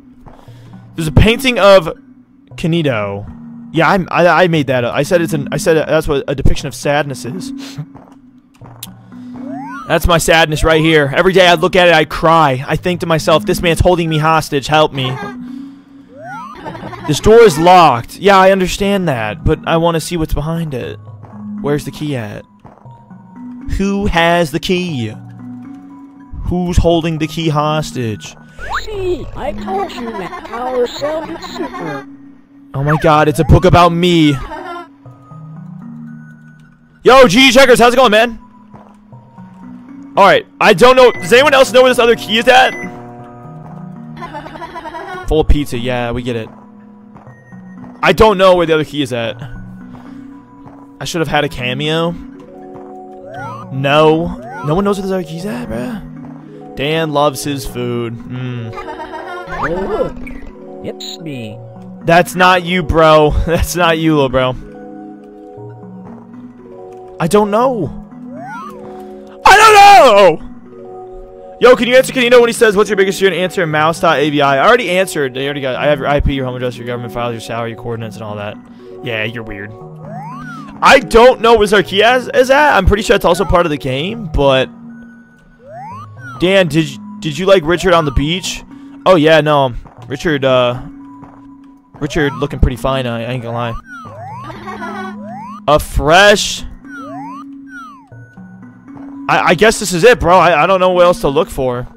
There's a painting of Canido. Yeah, I made that up. I said it's an. I said that's what a depiction of sadness is. That's my sadness right here. Every day I look at it, I cry. I think to myself, this man's holding me hostage. Help me. This door is locked. Yeah, I understand that, but I want to see what's behind it. Where's the key at? Who has the key? Who's holding the key hostage? See, I told you that tower sounded super. Oh my god, it's a book about me. Yo, GG Checkers, how's it going, man? Alright, I don't know. Does anyone else know where this other key is at? Full pizza, yeah, we get it. I don't know where the other key is at. I should have had a cameo. No. No one knows where the other key's at, bruh. Dan loves his food. Mm. Oh, look. It's me. That's not you, bro. That's not you, little bro. I don't know. I don't know! Yo, can you answer Canido when he says, what's your biggest student? Answer mouse.avi. I already answered. They already got. I have your IP, your home address, your government files, your salary, your coordinates, and all that. Yeah, you're weird. I don't know where Zarkiaz is at. I'm pretty sure it's also part of the game, but... Dan, did you like Richard on the beach? Oh, yeah, no. Richard, Richard looking pretty fine, I ain't gonna lie. A fresh... I guess this is it, bro. I don't know what else to look for.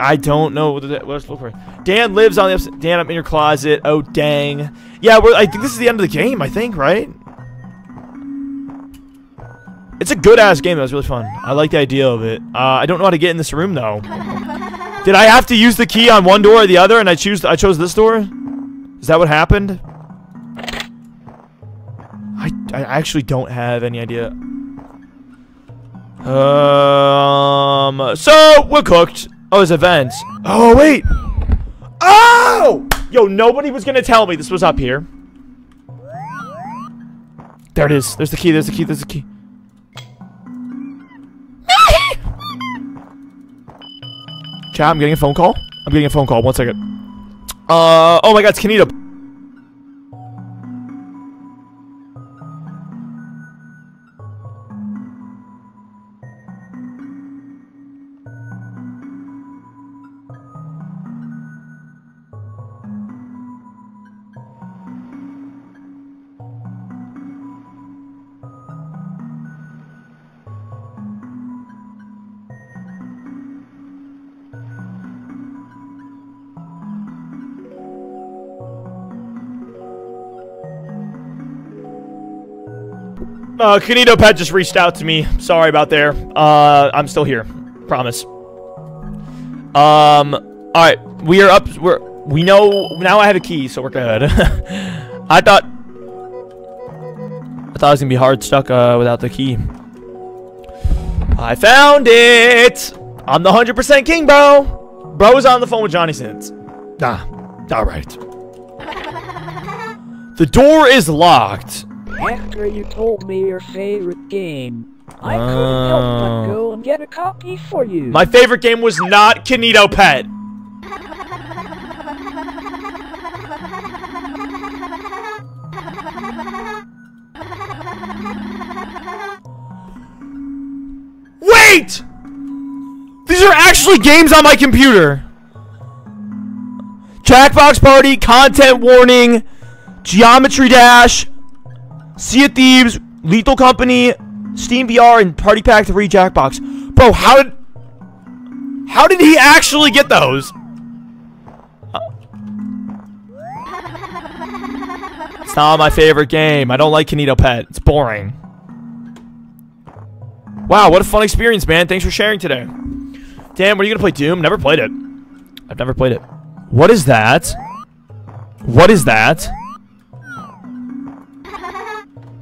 I don't know what else to look for. Dan lives on the upstairs. Dan, I'm in your closet. Oh, dang. Yeah, I think this is the end of the game, I think, right? It's a good-ass game. That was really fun. I like the idea of it. I don't know how to get in this room, though. Did I have to use the key on one door or the other, and I chose this door? Is that what happened? I actually don't have any idea. So we're cooked. Oh, there's events. Oh wait. Oh! Yo, nobody was gonna tell me this was up here. There it is. There's the key. There's the key. There's the key. Chat, I'm getting a phone call. I'm getting a phone call. One second. Oh my God, it's Canido. Canido Pet just reached out to me. Sorry about there. I'm still here. Promise. Alright. We are up. We know. Now I have a key, so we're good. I thought it was going to be hard stuck without the key. I found it. I'm the 100% king, bro. Bro was on the phone with Johnny since. Nah. Alright. The door is locked. After you told me your favorite game, I couldn't help but go and get a copy for you. My favorite game was not Canido Pet. Wait! These are actually games on my computer. Jackbox Party, Content Warning, Geometry Dash, Sea of Thieves, Lethal Company, Steam VR, and Party Pack 3 Jackbox. Bro, how did he actually get those? not my favorite game. I don't like Canito Pet. It's boring. Wow, what a fun experience, man. Thanks for sharing today. Damn, what are you gonna play? Doom? Never played it. I've never played it. What is that? What is that?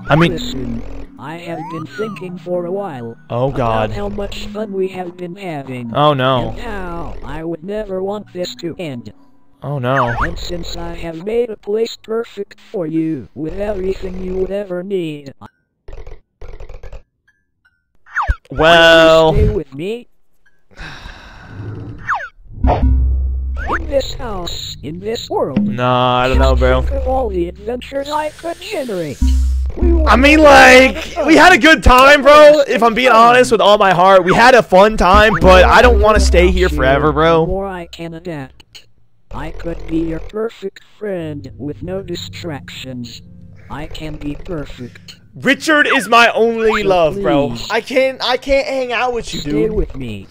I mean... Listen, I have been thinking for a while. Oh, God. About how much fun we have been having. Oh, no. And now, I would never want this to end. Oh, no. And since I have made a place perfect for you, with everything you would ever need... Well, stay with me. In this house, in this world. Nah, I don't know, bro. Think of all the adventures I could generate. I mean, like, we had a good time, bro. If I'm being honest with all my heart, we had a fun time, but I don't want to stay here forever, bro. More I can adapt. I could be your perfect friend with no distractions. I can be perfect. Richard is my only love, bro. I can't hang out with you, dude. Stay with me.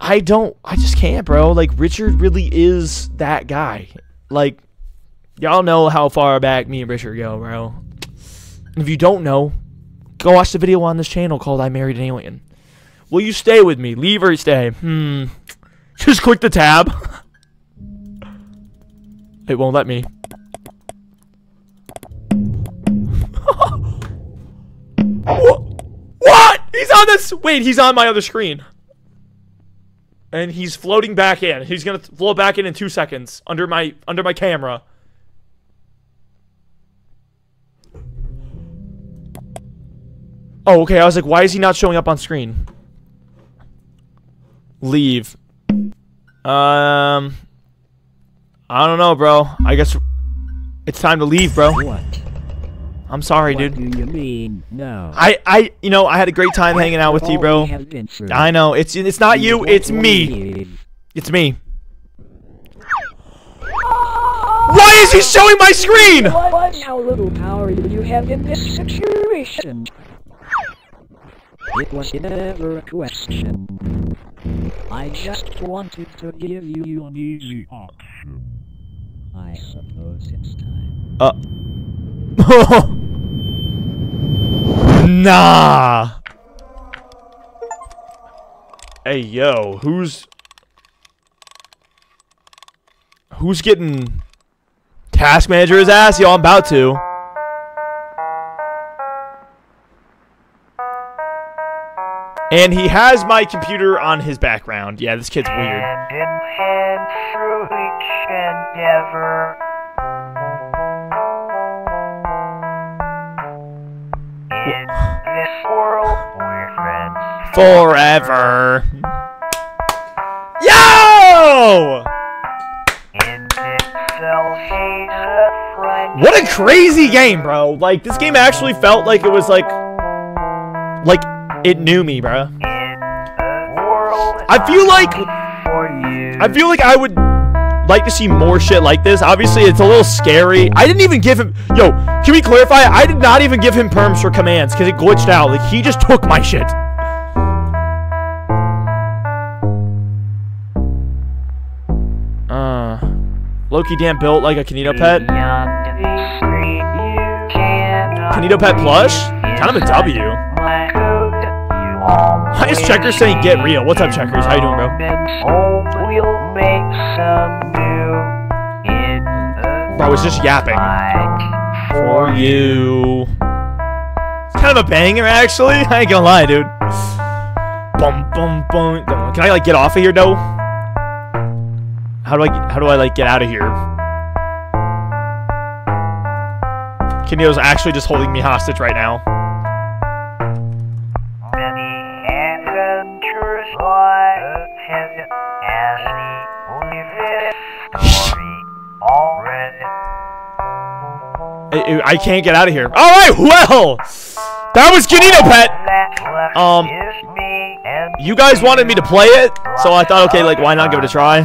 I just can't, bro. Like, Richard really is that guy. Like, y'all know how far back me and Richard go, bro. And if you don't know, go watch the video on this channel called I Married an Alien. Will you stay with me? Leave or stay? Just click the tab. It won't let me. What? He's on this. Wait, he's on my other screen. And he's floating back in. He's gonna float back in 2 seconds under my camera. Oh, okay. I was like, why is he not showing up on screen? Leave. I don't know, bro. I guess it's time to leave, bro. What? I'm sorry, dude. What do you mean? No. You know, I had a great time hanging out with you, bro. I know. It's not you. It's me. It's me. Why is he showing my screen? What? How little power do you have in this situation? It was never a question. I just wanted to give you an easy option. I suppose it's time. Nah. Hey, yo, who's getting task manager's ass? Yo, I'm about to. And he has my computer on his background. Yeah, this kid's weird. And in hand truly can never. In this world, we're friends forever. Yo! What a crazy game, bro. Like, this game actually felt like it was like it knew me, bro. I feel like I would like to see more shit like this. Obviously, it's a little scary. I didn't even give him... Yo, can we clarify? I did not even give him perms for commands because it glitched out. Like, he just took my shit. Loki damn built like a Canito Pet. Canito Pet plush? Kind of a W. Why is Checkers saying get real? What's up, Checkers? How you doing, bro? I was just yapping. For you. It's kind of a banger, actually. I ain't gonna lie, dude. Bum, bum, bum. Can I, like, get off of here, though? How do I like, get out of here? Canito's actually just holding me hostage right now. I can't get out of here. Alright, well! That was Canito Pet! You guys wanted me to play it, so I thought, okay, like, why not give it a try?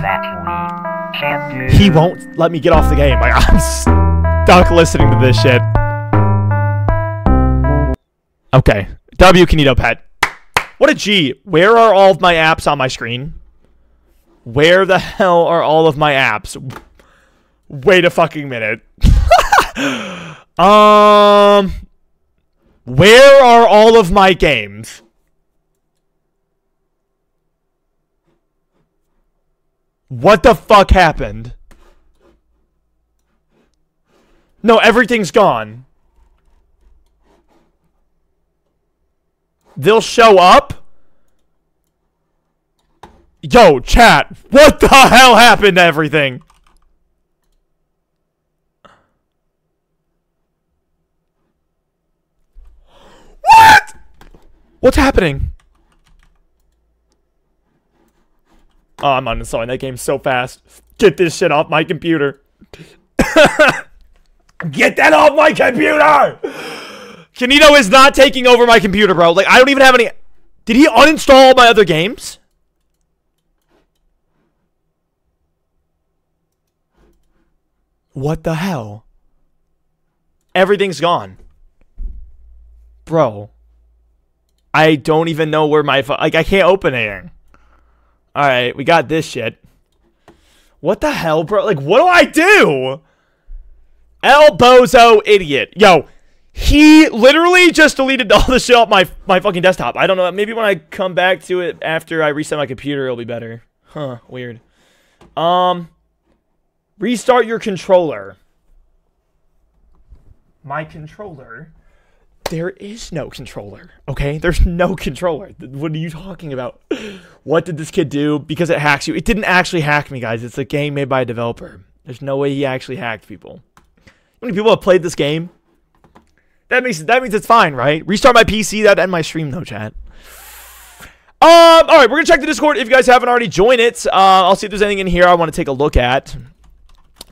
He won't let me get off the game. Like, I'm stuck listening to this shit. Okay. W, Canito Pet. What a G. Where are all of my apps on my screen? Where the hell are all of my apps? Wait a fucking minute. Where are all of my games? What the fuck happened? No, everything's gone. They'll show up? Yo, chat, what the hell happened to everything? What? What's happening? Oh, I'm uninstalling that game so fast. Get this shit off my computer. Get that off my computer! Canito is not taking over my computer, bro. Like, I don't even have any... Did he uninstall all my other games? What the hell? Everything's gone. Bro. I don't even know where my... Like, I can't open it. Alright, we got this shit. What the hell, bro? Like, what do I do? El Bozo idiot. Yo, he literally just deleted all the shit off my fucking desktop. I don't know. Maybe when I come back to it after I reset my computer, it'll be better. Huh, weird. Restart your controller. My controller? There is no controller, okay? There's no controller. What are you talking about? What did this kid do? Because it hacks you. It didn't actually hack me, guys. It's a game made by a developer. There's no way he actually hacked people. How many people have played this game? That means it's fine, right? Restart my PC. That'd end my stream, though, chat. All right, we're gonna check the Discord. If you guys haven't already, join it. I'll see if there's anything in here I want to take a look at.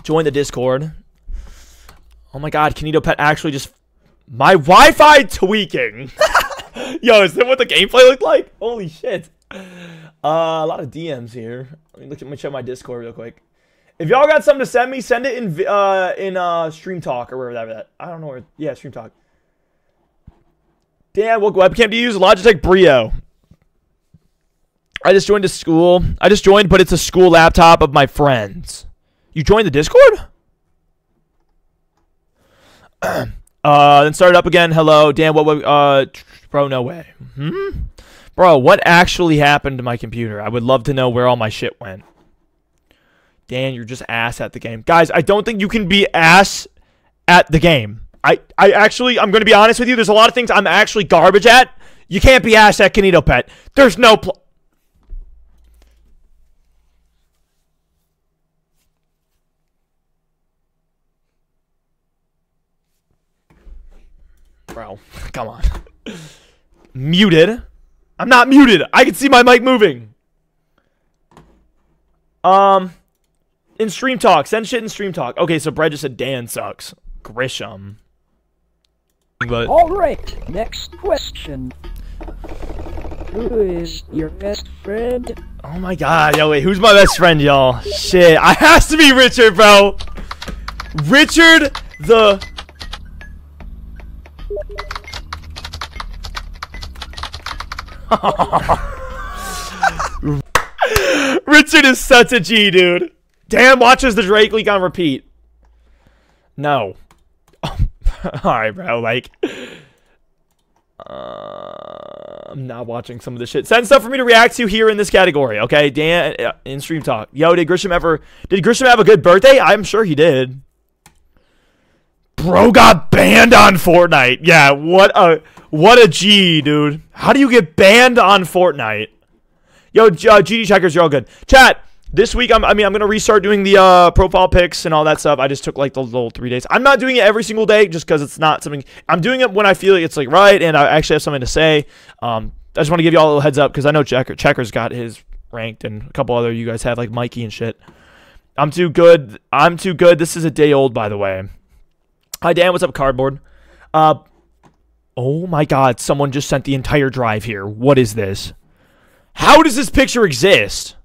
Join the Discord. Oh my God, Canito Pet actually just my Wi-Fi tweaking. Yo, is that what the gameplay looked like? Holy shit. A lot of DMs here. Let me check my Discord real quick. If y'all got something to send me, send it in Stream Talk or wherever that. I don't know where. Yeah, Stream Talk. Dan, what webcam do you use? Logitech Brio. I just joined a school. I just joined, but it's a school laptop of my friends. You joined the Discord? Then start it up again. Hello, Dan. What web? Bro, no way. Hmm? Bro, what actually happened to my computer? I would love to know where all my shit went. Dan, you're just ass at the game. Guys, I don't think you can be ass at the game. I actually, I'm going to be honest with you. There's a lot of things I'm actually garbage at. You can't be ass at Canito Pet. There's no... Bro, come on. Muted. I'm not muted. I can see my mic moving. In Stream Talk. Send shit in Stream Talk. Okay, so Brad just said Dan sucks. Grisham. But alright, next question. Who is your best friend? Oh my God, yo, wait, who's my best friend, y'all? Shit, I has to be Richard, bro. Richard the... Richard is such a G, dude. Dan watches the Drake League on repeat. No. Alright, bro. Like, I'm not watching some of this shit. Send stuff for me to react to here in this category, okay? Dan, in Stream Talk. Yo, did Grisham have a good birthday? I'm sure he did. Bro got banned on Fortnite. Yeah, what a G, dude. How do you get banned on Fortnite? Yo, GD Checkers, you're all good. Chat. This week, I'm going to restart doing the profile pics and all that stuff. I just took, like, the little 3 days. I'm not doing it every single day just because it's not something... I'm doing it when I feel like it's, like, right, and I actually have something to say. I just want to give you all a little heads up because I know Checker's got his ranked and a couple other you guys have, like, Mikey and shit. I'm too good. I'm too good. This is a day old, by the way. Hi, Dan. What's up, Cardboard? Oh, my God. Someone just sent the entire drive here. What is this? How does this picture exist?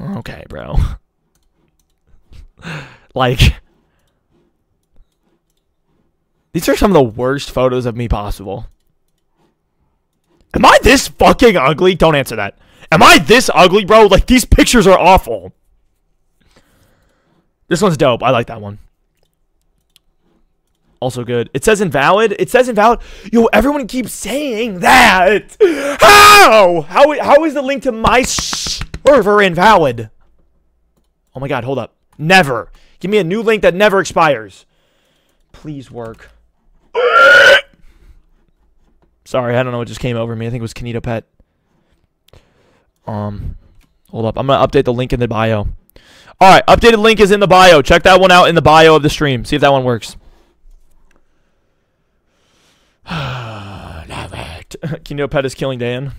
Okay, bro. Like, these are some of the worst photos of me possible. Am I this fucking ugly? Don't answer that. Am I this ugly, bro? Like, these pictures are awful. This one's dope. I like that one. Also good. It says invalid. It says invalid. Yo, everyone keeps saying that. How? How is the link to my server invalid? Oh my god, hold up. Never. Give me a new link that never expires. Please work. Sorry, I don't know what just came over me. I think it was Kaneda Pet. Hold up. I'm going to update the link in the bio. Alright, updated link is in the bio. Check that one out in the bio of the stream. See if that one works. Love it. Kaneda Pet is killing Dan.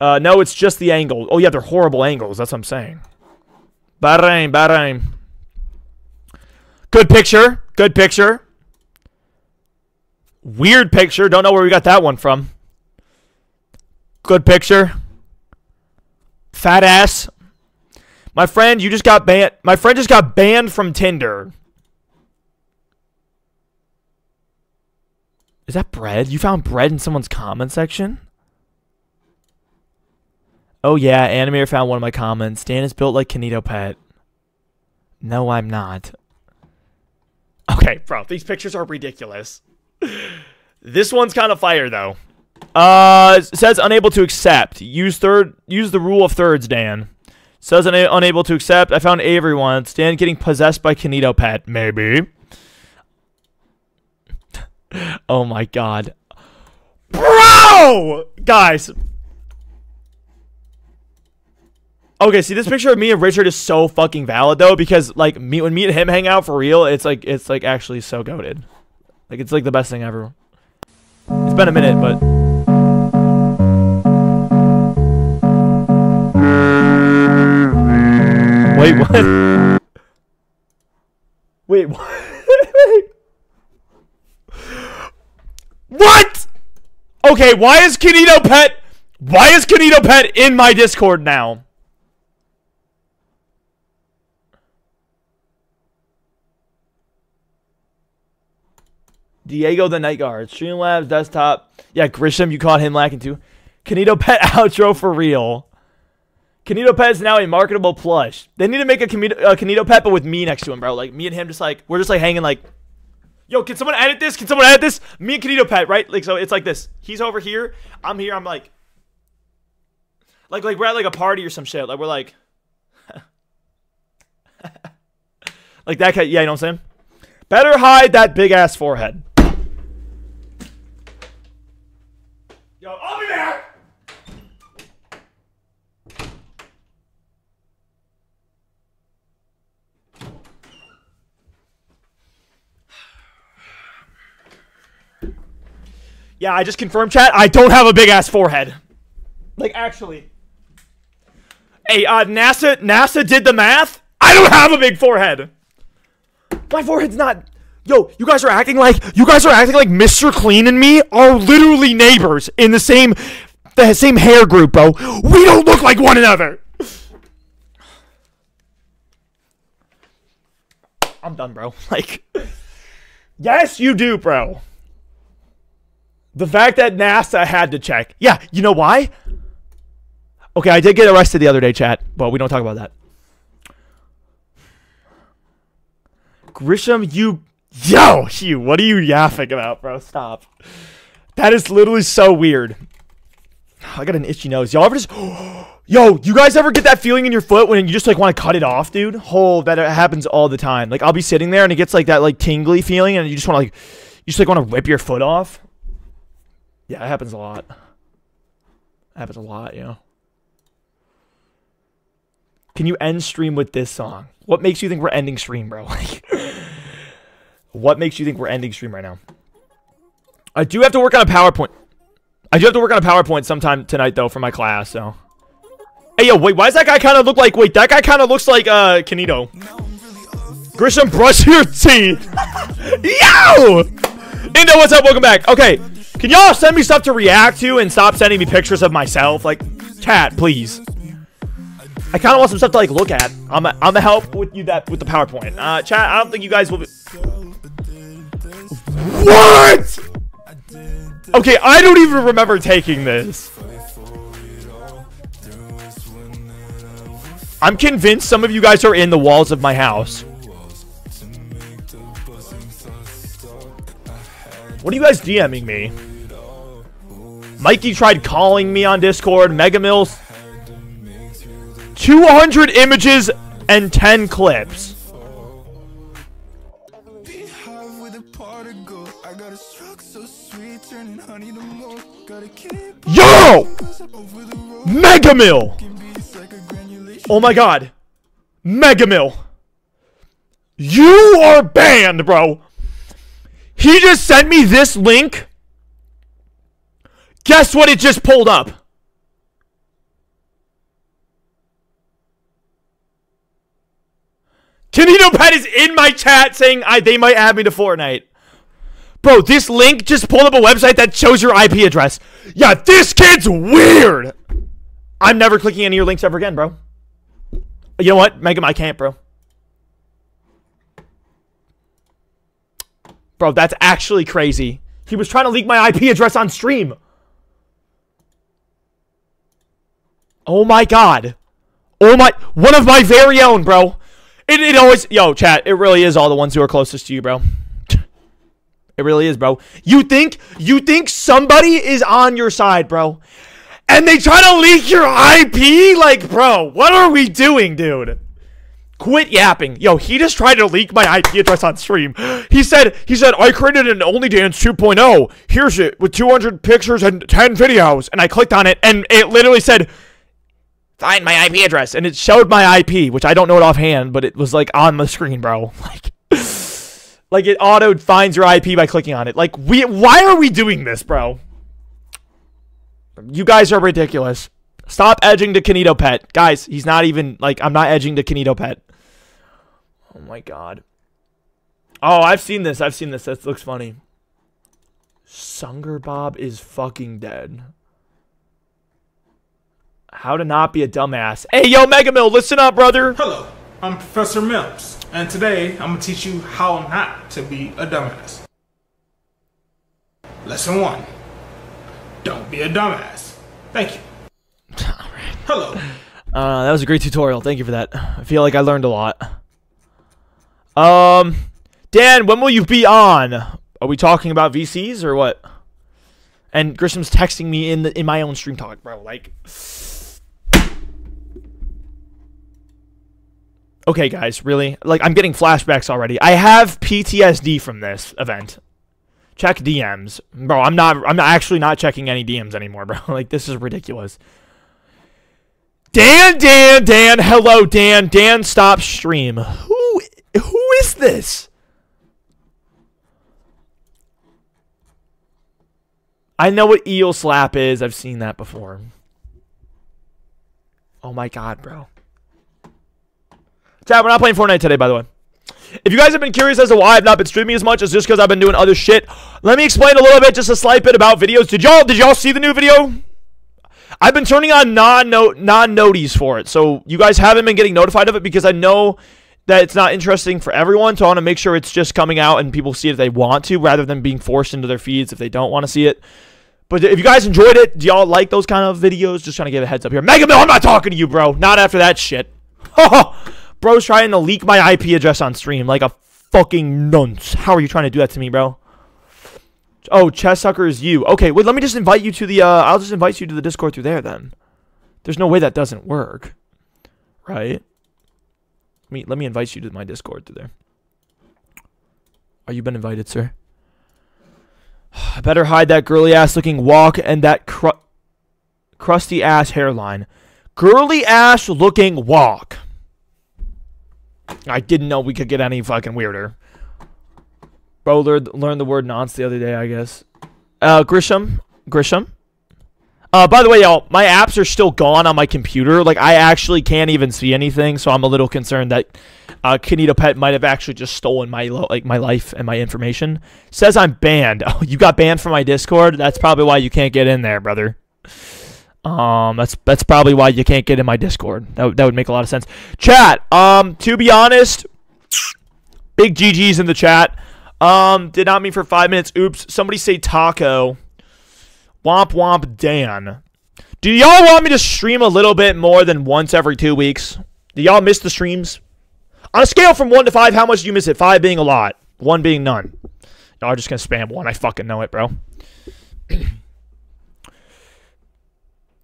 No, it's just the angle. Oh, yeah, they're horrible angles. That's what I'm saying. Bad aim, bad aim. Good picture. Good picture. Weird picture. Don't know where we got that one from. Good picture. Fat ass. My friend, you just got banned. My friend just got banned from Tinder. Is that bread? You found bread in someone's comment section? Oh yeah, Animator found one of my comments. Dan is built like Kaneda Pet. No, I'm not. Okay, bro, these pictures are ridiculous. This one's kind of fire though. It says unable to accept. Use the rule of thirds, Dan. It says unable to accept. I found Avery once. Dan getting possessed by Kaneda Pet, maybe. Oh my god. Bro! Guys. Okay, see, this picture of me and Richard is so fucking valid, though, because, like, when me and him hang out for real, it's actually so goated. Like, it's, like, the best thing ever. It's been a minute, but... Wait, what? Wait, what? What? Okay, why is Kaneda Pet in my Discord now? Diego the Night Guard. Streamlabs, desktop. Yeah, Grisham, you caught him lacking too. Kaneda Pet outro for real. Kaneda Pet is now a marketable plush. They need to make a Kaneda Pet, but with me next to him, bro. Like, me and him just like, we're just like hanging like, yo, can someone edit this? Can someone edit this? Me and Kaneda Pet, right? Like, so it's like this. He's over here. I'm like we're at like a party or some shit. Like, we're like, like that guy. Yeah, you know what I'm saying? Better hide that big ass forehead. Yo, I'll be back! Yeah, I just confirmed, chat, I don't have a big ass forehead. Like, actually. Hey, NASA did the math? I don't have a big forehead! My forehead's not... Yo, you guys are acting like... You guys are acting like Mr. Clean and me are literally neighbors in the same hair group, bro. We don't look like one another. I'm done, bro. Like... Yes, you do, bro. The fact that NASA had to check. Yeah, you know why? Okay, I did get arrested the other day, chat. But we don't talk about that. Grisham, you... Yo, Hugh, what are you yapping about, bro? Stop. That is literally so weird. I got an itchy nose. Y'all ever just... Yo, you guys ever get that feeling in your foot when you just, like, want to cut it off, dude? Oh, that happens all the time. Like, I'll be sitting there, and it gets, like, that, like, tingly feeling, and you just want to, like... You just, like, want to rip your foot off. Yeah, it happens a lot. It happens a lot, you know. Can you end stream with this song? What makes you think we're ending stream, bro? Like... What makes you think we're ending stream right now? I do have to work on a PowerPoint. I do have to work on a PowerPoint sometime tonight, though, for my class, so. Hey, yo, wait, why does that guy kind of look like... Wait, that guy kind of looks like, Kaneda. Grisham, brush your teeth! Yo! Indo, what's up? Welcome back. Okay, can y'all send me stuff to react to and stop sending me pictures of myself? Like, chat, please. I kind of want some stuff to, like, look at. I'm the help with you that with the PowerPoint. Chat, I don't think you guys will be... What? Okay, I don't even remember taking this. I'm convinced some of you guys are in the walls of my house. What are you guys DMing me? Mikey tried calling me on Discord. Mega Mills. 200 images and 10 clips. Yo! Mega Mill! Oh my god. Mega Mill. You are banned, bro. He just sent me this link. Guess what it just pulled up? Canino Pet is in my chat saying they might add me to Fortnite. Bro, this link just pulled up a website that shows your IP address. Yeah, this kid's weird. I'm never clicking any of your links ever again, bro. You know what? Megam, I can't, bro. Bro, that's actually crazy. He was trying to leak my IP address on stream. Oh my god. Oh my... One of my very own, bro. It always... Yo, chat. It really is all the ones who are closest to you, bro. It really is, bro. You think somebody is on your side, bro. And they try to leak your IP? Like, bro, what are we doing, dude? Quit yapping. Yo, he just tried to leak my IP address on stream. He said, I created an OnlyDance 2.0. Here's it with 200 pictures and 10 videos. And I clicked on it and it literally said, find my IP address. And it showed my IP, which I don't know it offhand, but it was like on the screen, bro. Like it auto finds your IP by clicking on it. Like why are we doing this, bro? You guys are ridiculous. Stop edging to Canito Pet. Guys, he's not even, like, I'm not edging to Canito Pet. Oh, my God. Oh, I've seen this. I've seen this. That looks funny. Sunger Bob is fucking dead. How to not be a dumbass. Hey, yo, Mega Mill, listen up, brother. Hello, I'm Professor Mills, and today I'm going to teach you how not to be a dumbass. Lesson 1. Don't be a dumbass. Thank you. Hello. That was a great tutorial. Thank you for that. I feel like I learned a lot. Dan, when will you be on? Are we talking about VCs or what? And Grisham's texting me in my own stream talk, bro. Like, okay, guys, really? Like, I'm getting flashbacks already. I have PTSD from this event. Check DMs, bro. I'm not actually not checking any DMs anymore, bro. Like, this is ridiculous. Dan, hello, Dan. Dan, stop stream. Who is this? I know what eel slap is. I've seen that before. Oh, my God, bro. Chat, we're not playing Fortnite today, by the way. If you guys have been curious as to why I've not been streaming as much, it's just because I've been doing other shit. Let me explain a little bit, just a slight bit about videos. Did y'all see the new video? I've been turning on non-noties for it, so you guys haven't been getting notified of it because I know that it's not interesting for everyone, so I want to make sure it's just coming out and people see it if they want to, rather than being forced into their feeds if they don't want to see it. But if you guys enjoyed it, do y'all like those kind of videos? Just trying to give a heads up here. Mega Mill, I'm not talking to you, bro. Not after that shit. Bro's trying to leak my IP address on stream like a fucking nonce. How are you trying to do that to me, bro? Oh, Chess Sucker is you. Okay, wait, let me just invite you to the, I'll just invite you to the Discord through there, then. There's no way that doesn't work. Right? Let me invite you to my Discord through there. Are you been invited, sir? I better hide that girly-ass-looking walk and that crusty-ass hairline. Girly-ass-looking walk. I didn't know we could get any fucking weirder. Bro learned the word nonce the other day, I guess. Grisham? By the way, y'all, my apps are still gone on my computer. Like, I actually can't even see anything, so I'm a little concerned that Canito Pet might have actually just stolen my life and my information. Says I'm banned. Oh, you got banned from my Discord? That's probably why you can't get in there, brother. That's probably why you can't get in my Discord. That would make a lot of sense. Chat, to be honest, big GGs in the chat. Did not mean for 5 minutes. Oops. Somebody say taco. Womp womp Dan. Do y'all want me to stream a little bit more than once every 2 weeks? Do y'all miss the streams? On a scale from 1 to 5, how much do you miss it? 5 being a lot. 1 being none. are just going to spam one. I fucking know it, bro.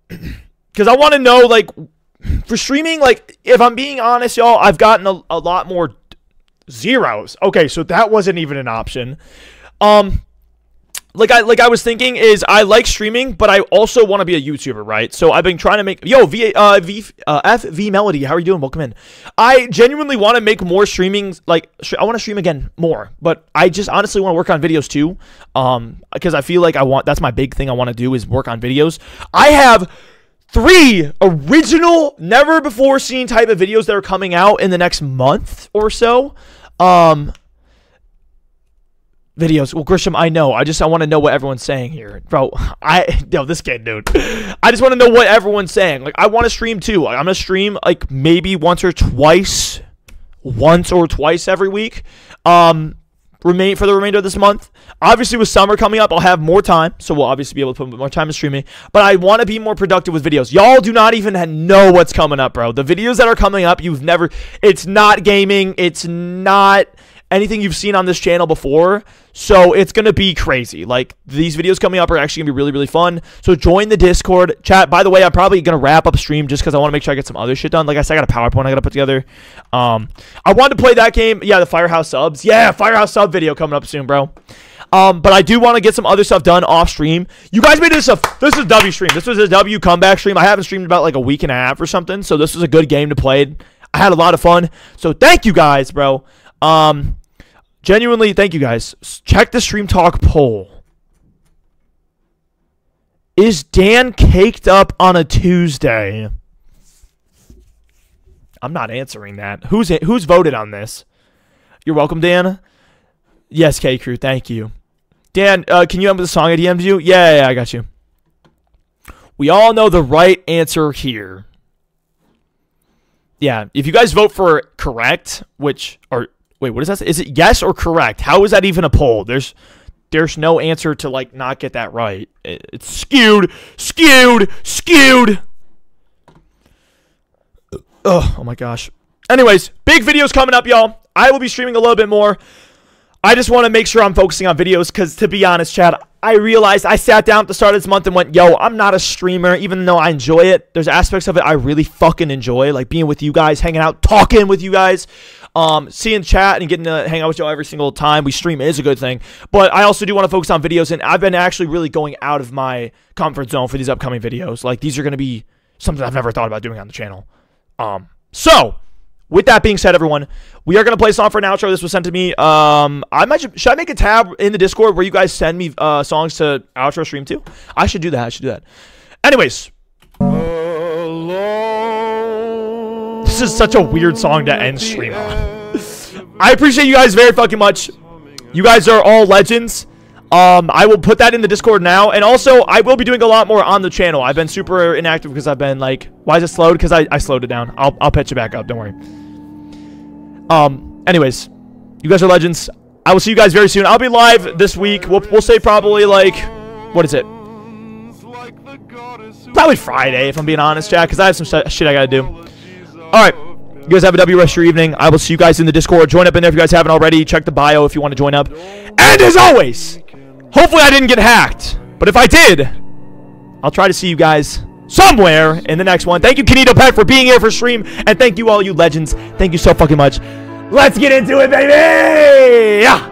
Because I want to know, like, for streaming, like, if I'm being honest, y'all, I've gotten a lot more zeros. Okay, so that wasn't even an option. Like I was thinking is I like streaming, but I also want to be a YouTuber, right? So I've been trying to make... Yo, FV Melody, how are you doing? Welcome in. I genuinely want to make more streaming. Like, I want to stream again more, but I just honestly want to work on videos too. Because I feel like I want... That's my big thing I want to do is work on videos. I have 3 original, never-before-seen type of videos that are coming out in the next month or so. Videos. Well, Grisham, I know. I want to know what everyone's saying here. Bro, yo, this kid, dude. I just want to know what everyone's saying. Like, I want to stream too. I'm going to stream, like, maybe once or twice every week. For the remainder of this month. Obviously, with summer coming up, I'll have more time. So, we'll obviously be able to put more time in streaming. But I want to be more productive with videos. Y'all do not even know what's coming up, bro. The videos that are coming up, you've never... It's not gaming. It's not... anything you've seen on this channel before. So it's going to be crazy. Like, these videos coming up are actually going to be really, really fun. So join the Discord chat. By the way, I'm probably going to wrap up stream just because I want to make sure I get some other shit done. Like I said, I got a PowerPoint I got to put together. I wanted to play that game. Yeah, the Firehouse Subs. Yeah, Firehouse Sub video coming up soon, bro. But I do want to get some other stuff done off stream. You guys made this a... This is W stream. This was a W comeback stream. I haven't streamed about like a week and a half or something. So this was a good game to play. I had a lot of fun. So thank you guys, bro. Genuinely, thank you guys. Check the Stream Talk poll. Is Dan caked up on a Tuesday? I'm not answering that. Who's voted on this? You're welcome, Dan. Yes, K Crew, thank you. Dan, can you end with the song I DM'd you? Yeah, I got you. We all know the right answer here. Yeah, if you guys vote for correct, which are... Wait, what is that? Is it yes or correct? How is that even a poll? There's no answer to, like, not get that right. It's skewed. Oh my gosh. Anyways, big videos coming up, y'all. I will be streaming a little bit more. I just want to make sure I'm focusing on videos because, to be honest, Chad, I realized I sat down at the start of this month and went, yo, I'm not a streamer, even though I enjoy it. There's aspects of it I really fucking enjoy, like being with you guys, hanging out, talking with you guys. Seeing chat and getting to hang out with y'all every single time we stream is a good thing, but I also do want to focus on videos, and I've been actually really going out of my comfort zone for these upcoming videos. Like, these are going to be something I've never thought about doing on the channel. So with that being said, everyone, we are going to play a song for an outro. This was sent to me. Should I make a tab in the Discord where you guys send me songs to outro stream too? I should do that. Anyways, this is such a weird song to end stream on. I appreciate you guys very fucking much. You guys are all legends. I will put that in the Discord now. And also, I will be doing a lot more on the channel. I've been super inactive because I've been like, why is it slowed? Because I slowed it down. I'll pitch it back up. Don't worry. Anyways, you guys are legends. I will see you guys very soon. I'll be live this week. We'll say probably like, what is it? Probably Friday, if I'm being honest, Jack, because I have some shit I got to do. Alright, you guys have a W rest of your evening. I will see you guys in the Discord. Join up in there if you guys haven't already. Check the bio if you want to join up. And as always, hopefully I didn't get hacked. But if I did, I'll try to see you guys somewhere in the next one. Thank you, Kenito Pet, for being here for stream. And thank you all you legends. Thank you so fucking much. Let's get into it, baby! Yeah!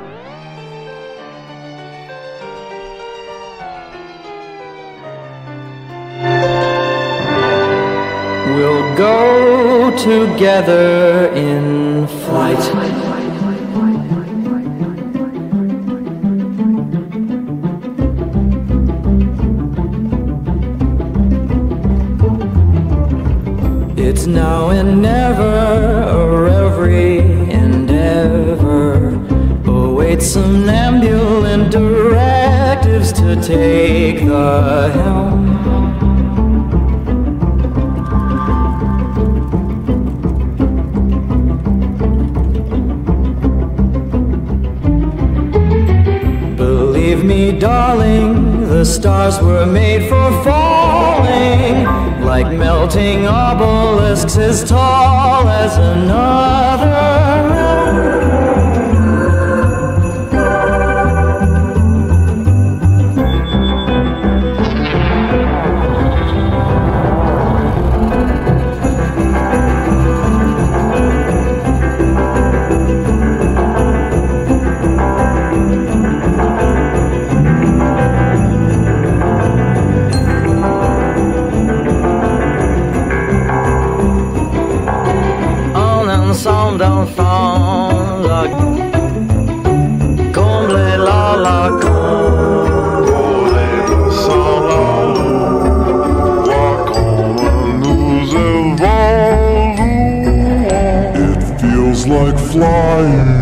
We'll go together in flight. It's now and never, or every endeavor awaits somnambulant directives to take the helm. Believe me, darling, the stars were made for falling, like melting obelisks as tall as another. ensemble d'enfants, la combler la combler sans la loi qu'on nous evolue. It feels like flying.